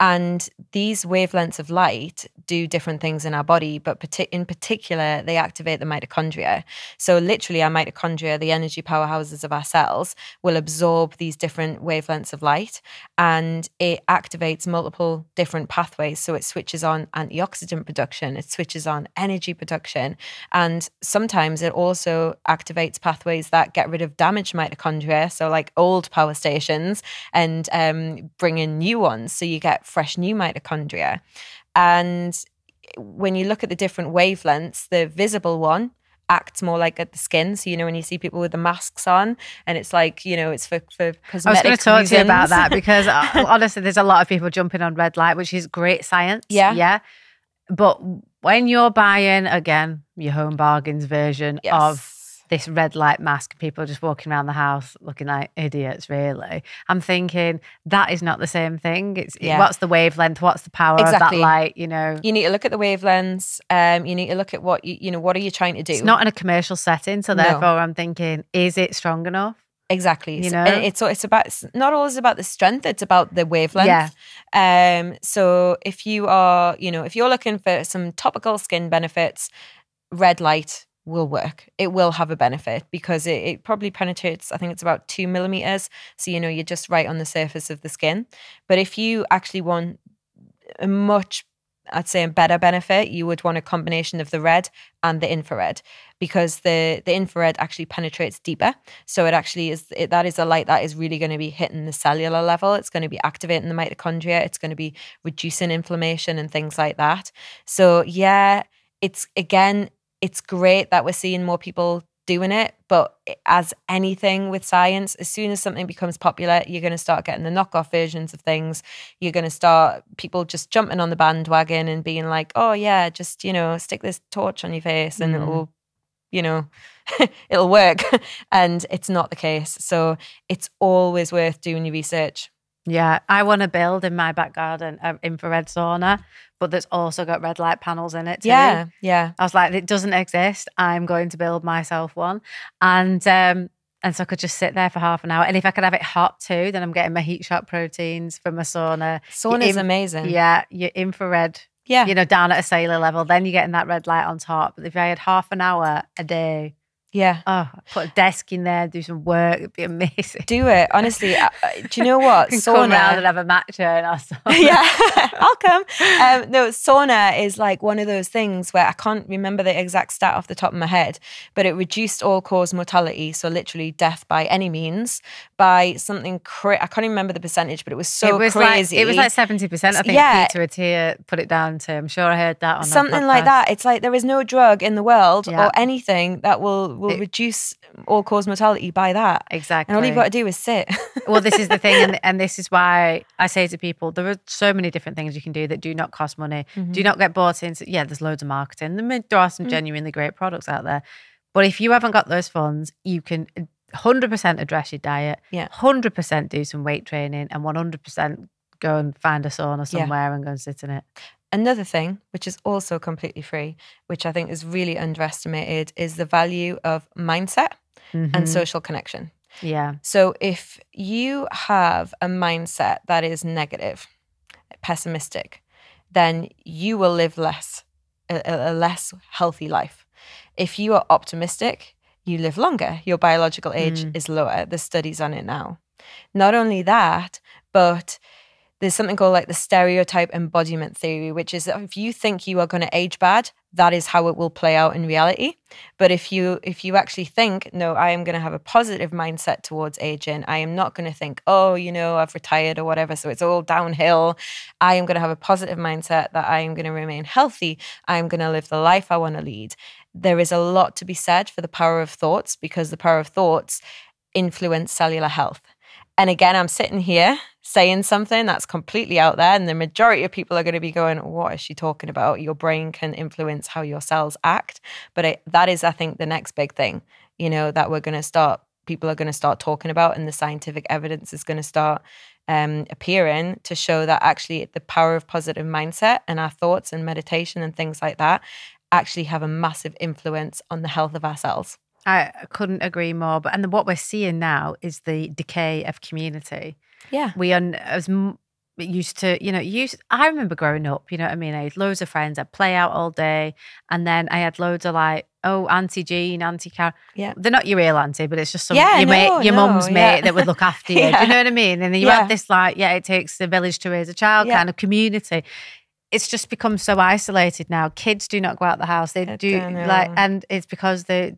And these wavelengths of light do different things in our body, but partic in particular, they activate the mitochondria. So literally our mitochondria, the energy powerhouses of our cells, will absorb these different wavelengths of light, and it activates multiple different pathways. So it switches on antioxidant production, it switches on energy production, and sometimes it also activates pathways that get rid of damaged mitochondria, so like old power stations, and um, bring in new ones so you get fresh new mitochondria. And when you look at the different wavelengths, the visible one acts more like at the skin. So, you know, when you see people with the masks on and it's like, you know, it's for, for cosmetic reasons. I was going to talk to you about that because honestly, there's a lot of people jumping on red light, which is great science. Yeah. Yeah. But when you're buying, again, your home bargains version yes. of this red light mask, people just walking around the house looking like idiots, really. I'm thinking that is not the same thing. It's yeah. what's the wavelength? What's the power exactly. of that light? You know, you need to look at the wavelengths. Um, you need to look at what you, you know, what are you trying to do? It's not in a commercial setting, so therefore, no. I'm thinking, is it strong enough? Exactly. You know, and it's it's about it's not always about the strength; it's about the wavelength. Yeah. Um. So if you are, you know, if you're looking for some topical skin benefits, red light will work. It will have a benefit because it, it probably penetrates, I think it's about two millimeters. So, you know, you're just right on the surface of the skin. But if you actually want a much, I'd say a better benefit, you would want a combination of the red and the infrared, because the, the infrared actually penetrates deeper. So it actually is, it, that is a light that is really going to be hitting the cellular level. It's going to be activating the mitochondria. It's going to be reducing inflammation and things like that. So yeah, it's again, it's great that we're seeing more people doing it, but as anything with science, as soon as something becomes popular, you're going to start getting the knockoff versions of things. You're going to start people just jumping on the bandwagon and being like, oh yeah, just, you know, stick this torch on your face and mm. it'll, you know, it'll work. And it's not the case. So it's always worth doing your research. Yeah, I want to build in my back garden an infrared sauna, but that's also got red light panels in it too. Yeah, yeah. I was like, it doesn't exist. I'm going to build myself one. And um, and so I could just sit there for half an hour. And if I could have it hot too, then I'm getting my heat shock proteins from my sauna. Sauna's amazing. Yeah, your infrared, yeah. you know, down at a cellular level. Then you're getting that red light on top. But if I had half an hour a day... Yeah. Oh, put a desk in there, do some work. It'd be amazing. Do it. Honestly, I, do you know what? You can sauna. Come around and have a matcha and I'll Yeah, I'll come. Um, no, sauna is like one of those things where I can't remember the exact stat off the top of my head, but it reduced all-cause mortality, so literally death by any means, by something, cra I can't even remember the percentage, but it was so it was crazy. Like, it was like seventy percent, I think, yeah. Peter Attia put it down to. I'm sure I heard that on Something that like that. It's like there is no drug in the world yeah. or anything that will... will it, reduce all-cause mortality by that. Exactly. And all you've got to do is sit. Well, this is the thing, and, and this is why I say to people, there are so many different things you can do that do not cost money. Mm-hmm. Do not get bought into, yeah, there's loads of marketing. There are some genuinely great products out there. But if you haven't got those funds, you can one hundred percent address your diet, yeah. one hundred percent do some weight training, and one hundred percent go and find a sauna somewhere yeah. and go and sit in it. Another thing, which is also completely free, which I think is really underestimated, is the value of mindset mm-hmm. and social connection. Yeah. So if you have a mindset that is negative, pessimistic, then you will live less, a, a less healthy life. If you are optimistic, you live longer. Your biological age mm. is lower. There's studies on it now. Not only that, but... there's something called like the stereotype embodiment theory, which is that if you think you are going to age bad, that is how it will play out in reality. But if you if you actually think, no, I am going to have a positive mindset towards aging. I am not going to think, oh, you know, I've retired or whatever, so it's all downhill. I am going to have a positive mindset that I am going to remain healthy. I am going to live the life I want to lead. There is a lot to be said for the power of thoughts, because the power of thoughts influence cellular health. And again, I'm sitting here saying something that's completely out there, and the majority of people are going to be going, what is she talking about? Your brain can influence how your cells act. But it, that is, I think, the next big thing, you know, that we're going to start, people are going to start talking about, and the scientific evidence is going to start um, appearing to show that actually the power of positive mindset and our thoughts and meditation and things like that actually have a massive influence on the health of our cells. I couldn't agree more. But and what we're seeing now is the decay of community. Yeah, we are as used to, you know. Used I remember growing up. You know what I mean? I had loads of friends. I'd play out all day, and then I had loads of like, oh, Auntie Jean, Auntie Karen. Yeah, they're not your real auntie, but it's just some yeah, your no, mate, your no, mum's yeah. mate that would look after you. yeah. Do you know what I mean? And then you yeah. have this like, yeah, it takes a village to raise a child yeah. kind of community. It's just become so isolated now. Kids do not go out the house. They I do like, and it's because they.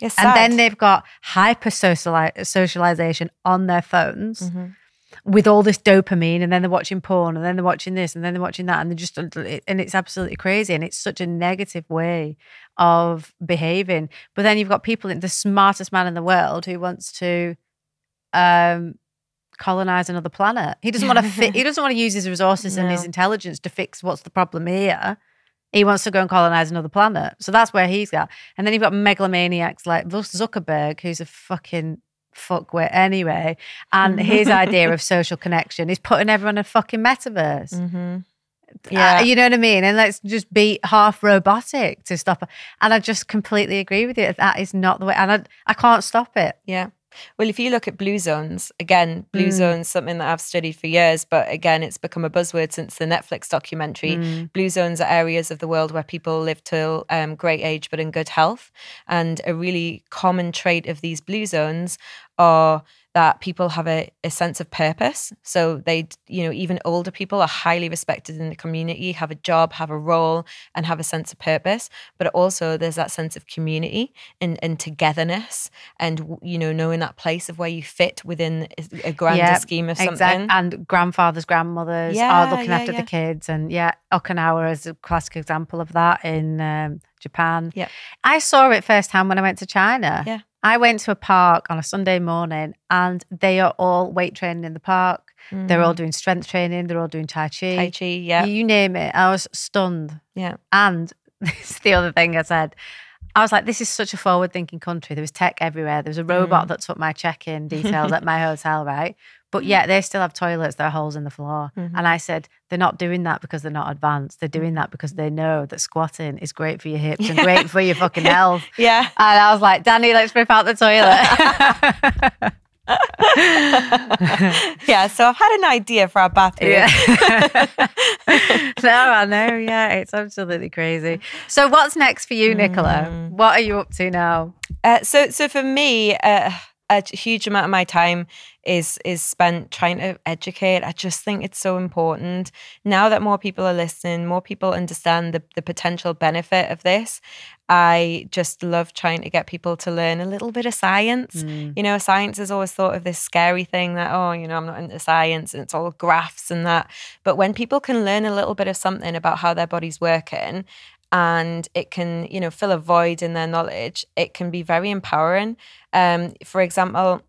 It's sad. And then they've got hyper socialization on their phones mm-hmm. with all this dopamine, and then they're watching porn, and then they're watching this, and then they're watching that, and they're just, and it's absolutely crazy, and it's such a negative way of behaving. But then you've got people, the smartest man in the world, who wants to um, colonize another planet. He doesn't want to. Fi he doesn't want to use his resources no. and his intelligence to fix what's the problem here. He wants to go and colonize another planet. So that's where he's at. And then you've got megalomaniacs like Zuckerberg, who's a fucking fuckwit anyway. And his idea of social connection is putting everyone in a fucking metaverse. Mm-hmm. Yeah. Uh, you know what I mean? And let's just be half robotic to stop it. And I just completely agree with you. That is not the way. And I, I can't stop it. Yeah. Well, if you look at blue zones, again, blue mm. zones, something that I've studied for years, but again, it's become a buzzword since the Netflix documentary. Mm. Blue zones are areas of the world where people live till um, great age, but in good health. And a really common trait of these blue zones are that people have a, a sense of purpose. So they, you know, even older people are highly respected in the community, have a job, have a role, and have a sense of purpose. But also there's that sense of community and, and togetherness and, you know, knowing that place of where you fit within a grander yeah, scheme of something. Exact. And grandfathers, grandmothers yeah, are looking yeah, after yeah. the kids. And yeah, Okinawa is a classic example of that in um, Japan. Yeah. I saw it firsthand when I went to China. Yeah. I went to a park on a Sunday morning and they are all weight training in the park. Mm. They're all doing strength training. They're all doing Tai Chi. Tai Chi, yeah. You name it. I was stunned. Yeah. And this is the other thing I said. I was like, this is such a forward-thinking country. There was tech everywhere. There was a robot mm. that took my check-in details at my hotel, right? But yet they still have toilets, there are holes in the floor. Mm-hmm. And I said, they're not doing that because they're not advanced. They're doing that because they know that squatting is great for your hips yeah. and great for your fucking health. Yeah. And I was like, Danny, let's rip out the toilet. Yeah, so I've had an idea for our bathroom. Yeah. No, I know, yeah, it's absolutely crazy. So what's next for you, Nicola? Mm. What are you up to now? Uh, so, so for me... Uh, a huge amount of my time is is spent trying to educate. I just think it's so important. Now that more people are listening, more people understand the, the potential benefit of this, I just love trying to get people to learn a little bit of science. Mm. You know, science is always thought of this scary thing that, oh, you know, I'm not into science and it's all graphs and that. But when people can learn a little bit of something about how their body's working, and it can, you know, fill a void in their knowledge, it can be very empowering. Um, for example,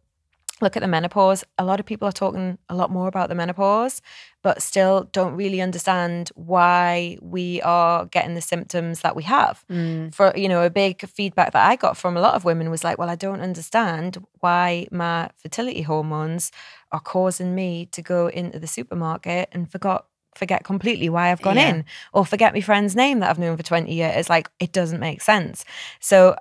look at the menopause. A lot of people are talking a lot more about the menopause, but still don't really understand why we are getting the symptoms that we have. Mm. For, you know, a big feedback that I got from a lot of women was like, well, I don't understand why my fertility hormones are causing me to go into the supermarket and forgot forget completely why I've gone yeah. in, or forget my friend's name that I've known for twenty years. Like, it doesn't make sense. So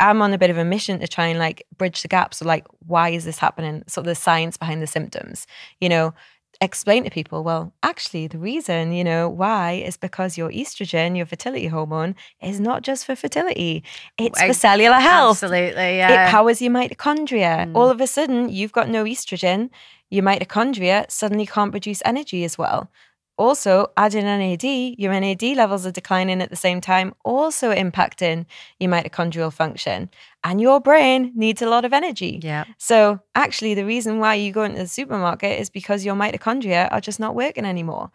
I'm on a bit of a mission to try and like bridge the gap. So like, why is this happening? So the science behind the symptoms, you know, explain to people, well, actually the reason, you know, why is because your estrogen, your fertility hormone, is not just for fertility. It's I, for cellular health. Absolutely, yeah. It powers your mitochondria. Mm. All of a sudden, you've got no estrogen. Your mitochondria suddenly can't produce energy as well. Also, adding N A D, your N A D levels are declining at the same time, also impacting your mitochondrial function. And your brain needs a lot of energy. Yeah. So actually, the reason why you go into the supermarket is because your mitochondria are just not working anymore.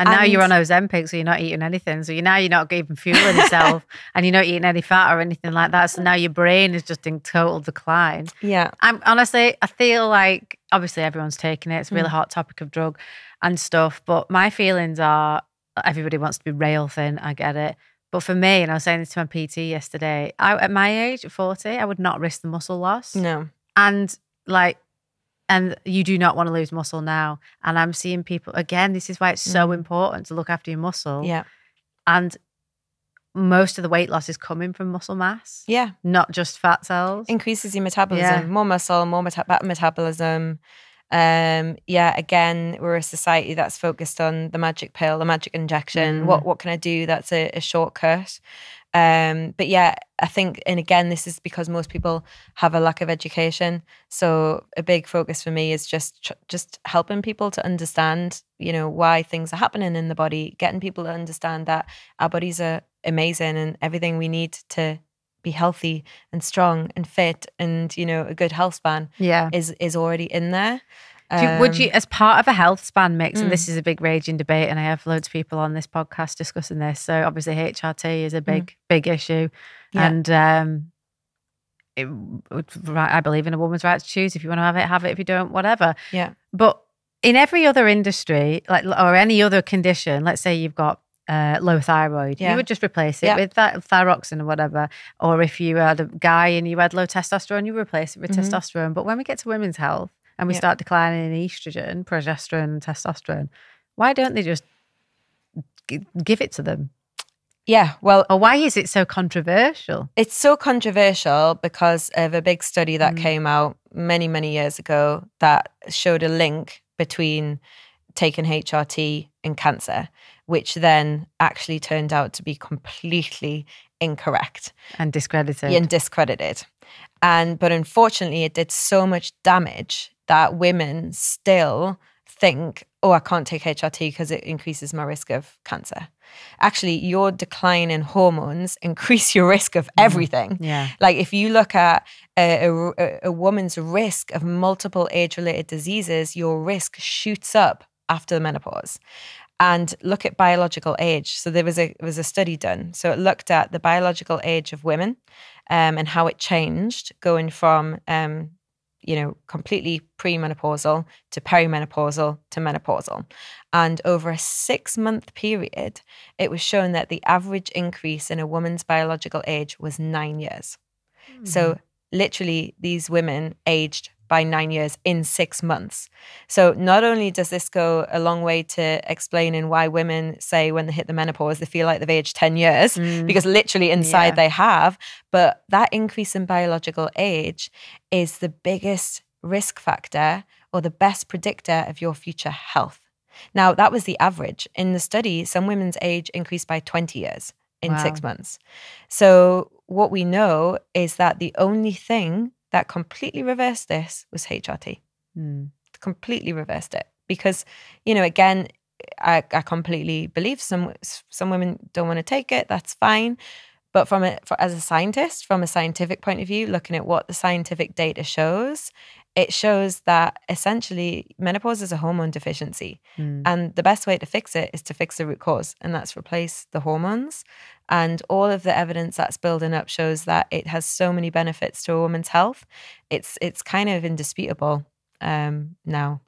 And, and now you're on Ozempic, so you're not eating anything. So you now you're not even fueling yourself and you're not eating any fat or anything like that. So now your brain is just in total decline. Yeah. I'm, honestly, I feel like, obviously everyone's taking it. It's a really mm. hot topic of drug and stuff. But my feelings are, everybody wants to be rail thin. I get it. But for me, and I was saying this to my P T yesterday, I, at my age, at forty, I would not risk the muscle loss. No. And like, And you do not want to lose muscle now. And I'm seeing people, again, this is why it's so mm. important to look after your muscle. Yeah. And most of the weight loss is coming from muscle mass. Yeah. Not just fat cells. Increases your metabolism. Yeah. More muscle, more meta metabolism. Um, yeah, again, we're a society that's focused on the magic pill, the magic injection. Mm. What, what can I do that's a, a shortcut? Um, but yeah, I think, and again, this is because most people have a lack of education. So a big focus for me is just just helping people to understand, you know, why things are happening in the body, getting people to understand that our bodies are amazing and everything we need to be healthy and strong and fit and, you know, a good health span yeah. is is already in there. Do you, would you, as part of a health span mix, mm. and this is a big raging debate, and I have loads of people on this podcast discussing this. So obviously H R T is a big, mm. big issue. Yeah. And um, it, I believe in a woman's right to choose. If you want to have it, have it. If you don't, whatever. Yeah. But in every other industry, like, or any other condition, let's say you've got uh, low thyroid, yeah. you would just replace it yeah. with that thyroxine or whatever. Or if you had a guy and you had low testosterone, you replace it with mm-hmm. testosterone. But when we get to women's health, and we yep. start declining in estrogen, progesterone, and testosterone, why don't they just g give it to them? Yeah, well... Or why is it so controversial? It's so controversial because of a big study that mm. came out many, many years ago that showed a link between taking H R T and cancer, which then actually turned out to be completely incorrect. And discredited. And discredited. And, but unfortunately, it did so much damage that women still think, oh, I can't take H R T because it increases my risk of cancer. Actually, your decline in hormones increase your risk of everything. Yeah. Like if you look at a, a, a woman's risk of multiple age-related diseases, your risk shoots up after the menopause. And look at biological age. So there was a, there was a study done. So it looked at the biological age of women um, and how it changed going from... Um, you know, completely premenopausal to perimenopausal to menopausal. And over a six-month period, it was shown that the average increase in a woman's biological age was nine years. Mm. So literally these women aged by nine years in six months. So not only does this go a long way to explaining why women say when they hit the menopause, they feel like they've aged ten years mm. because literally inside yeah. they have, but that increase in biological age is the biggest risk factor or the best predictor of your future health. Now, that was the average. In the study, some women's age increased by twenty years in wow. six months. So what we know is that the only thing that completely reversed this was H R T. Mm. Completely reversed it because, you know, again, I, I completely believe some some women don't want to take it. That's fine, but from a for, as a scientist, from a scientific point of view, looking at what the scientific data shows, it shows that essentially menopause is a hormone deficiency, mm. and the best way to fix it is to fix the root cause, and that's replace the hormones. And all of the evidence that's building up shows that it has so many benefits to a woman's health. It's it's kind of indisputable um, now.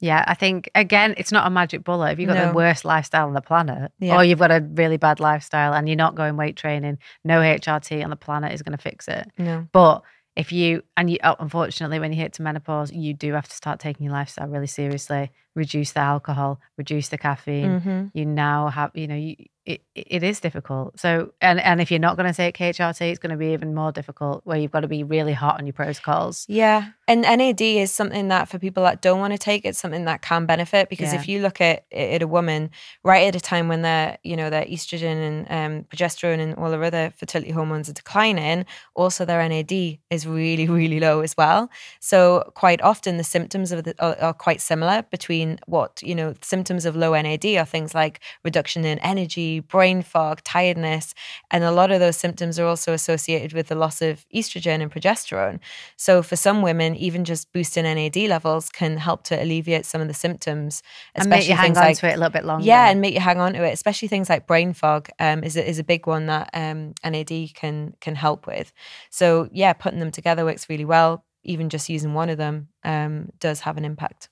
Yeah, I think, again, it's not a magic bullet. If you've got no. the worst lifestyle on the planet, yeah. or you've got a really bad lifestyle and you're not going weight training, no H R T on the planet is going to fix it. No. But if you, and you, oh, unfortunately, when you hit to menopause, you do have to start taking your lifestyle really seriously, reduce the alcohol, reduce the caffeine. Mm-hmm. You now have, you know, you, it, it is difficult. So, and, and if you're not going to take H R T, it's going to be even more difficult where you've got to be really hot on your protocols. Yeah. And N A D is something that for people that don't want to take, it's something that can benefit because yeah. if you look at, at a woman right at a time when their, you know, their estrogen and um, progesterone and all their other fertility hormones are declining, also their N A D is really, really low as well. So quite often the symptoms of the, are, are quite similar between what, you know, symptoms of low N A D are things like reduction in energy, brain fog, tiredness, and a lot of those symptoms are also associated with the loss of estrogen and progesterone. So for some women, even just boosting N A D levels can help to alleviate some of the symptoms. Especially and make you hang on like, to it a little bit longer. Yeah, and make you hang on to it, especially things like brain fog um, is, a, is a big one that um, N A D can, can help with. So yeah, putting them together works really well. Even just using one of them um, does have an impact.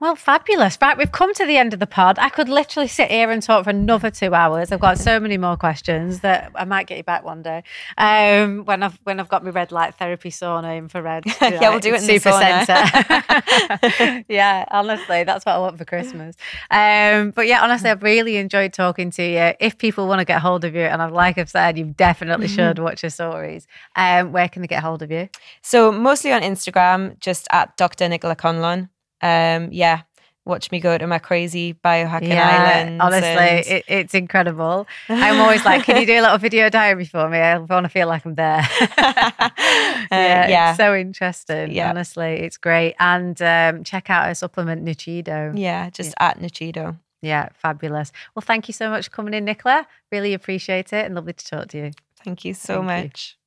Well, fabulous. Right, we've come to the end of the pod. I could literally sit here and talk for another two hours. I've got so many more questions that I might get you back one day um, when I've when I've got my red light therapy sauna infrared. Like, yeah, we'll do it in super the sauna. Center. Yeah, honestly, that's what I want for Christmas. Um, but yeah, honestly, I've really enjoyed talking to you. If people want to get hold of you, and I've, like I've said, you definitely should watch your stories. Um, where can they get hold of you? So mostly on Instagram, just at Doctor Nichola Conlon. Um, yeah, watch me go to my crazy biohacking yeah, islands. Honestly, and... it, it's incredible. I'm always like, can you do a little video diary for me? I want to feel like I'm there. uh, yeah, yeah, it's so interesting. Yeah. Honestly, it's great. And um, check out our supplement, Nichido. Yeah, just yeah. at Nichido. Yeah, fabulous. Well, thank you so much for coming in, Nicola. Really appreciate it and lovely to talk to you. Thank you so Thank much. You.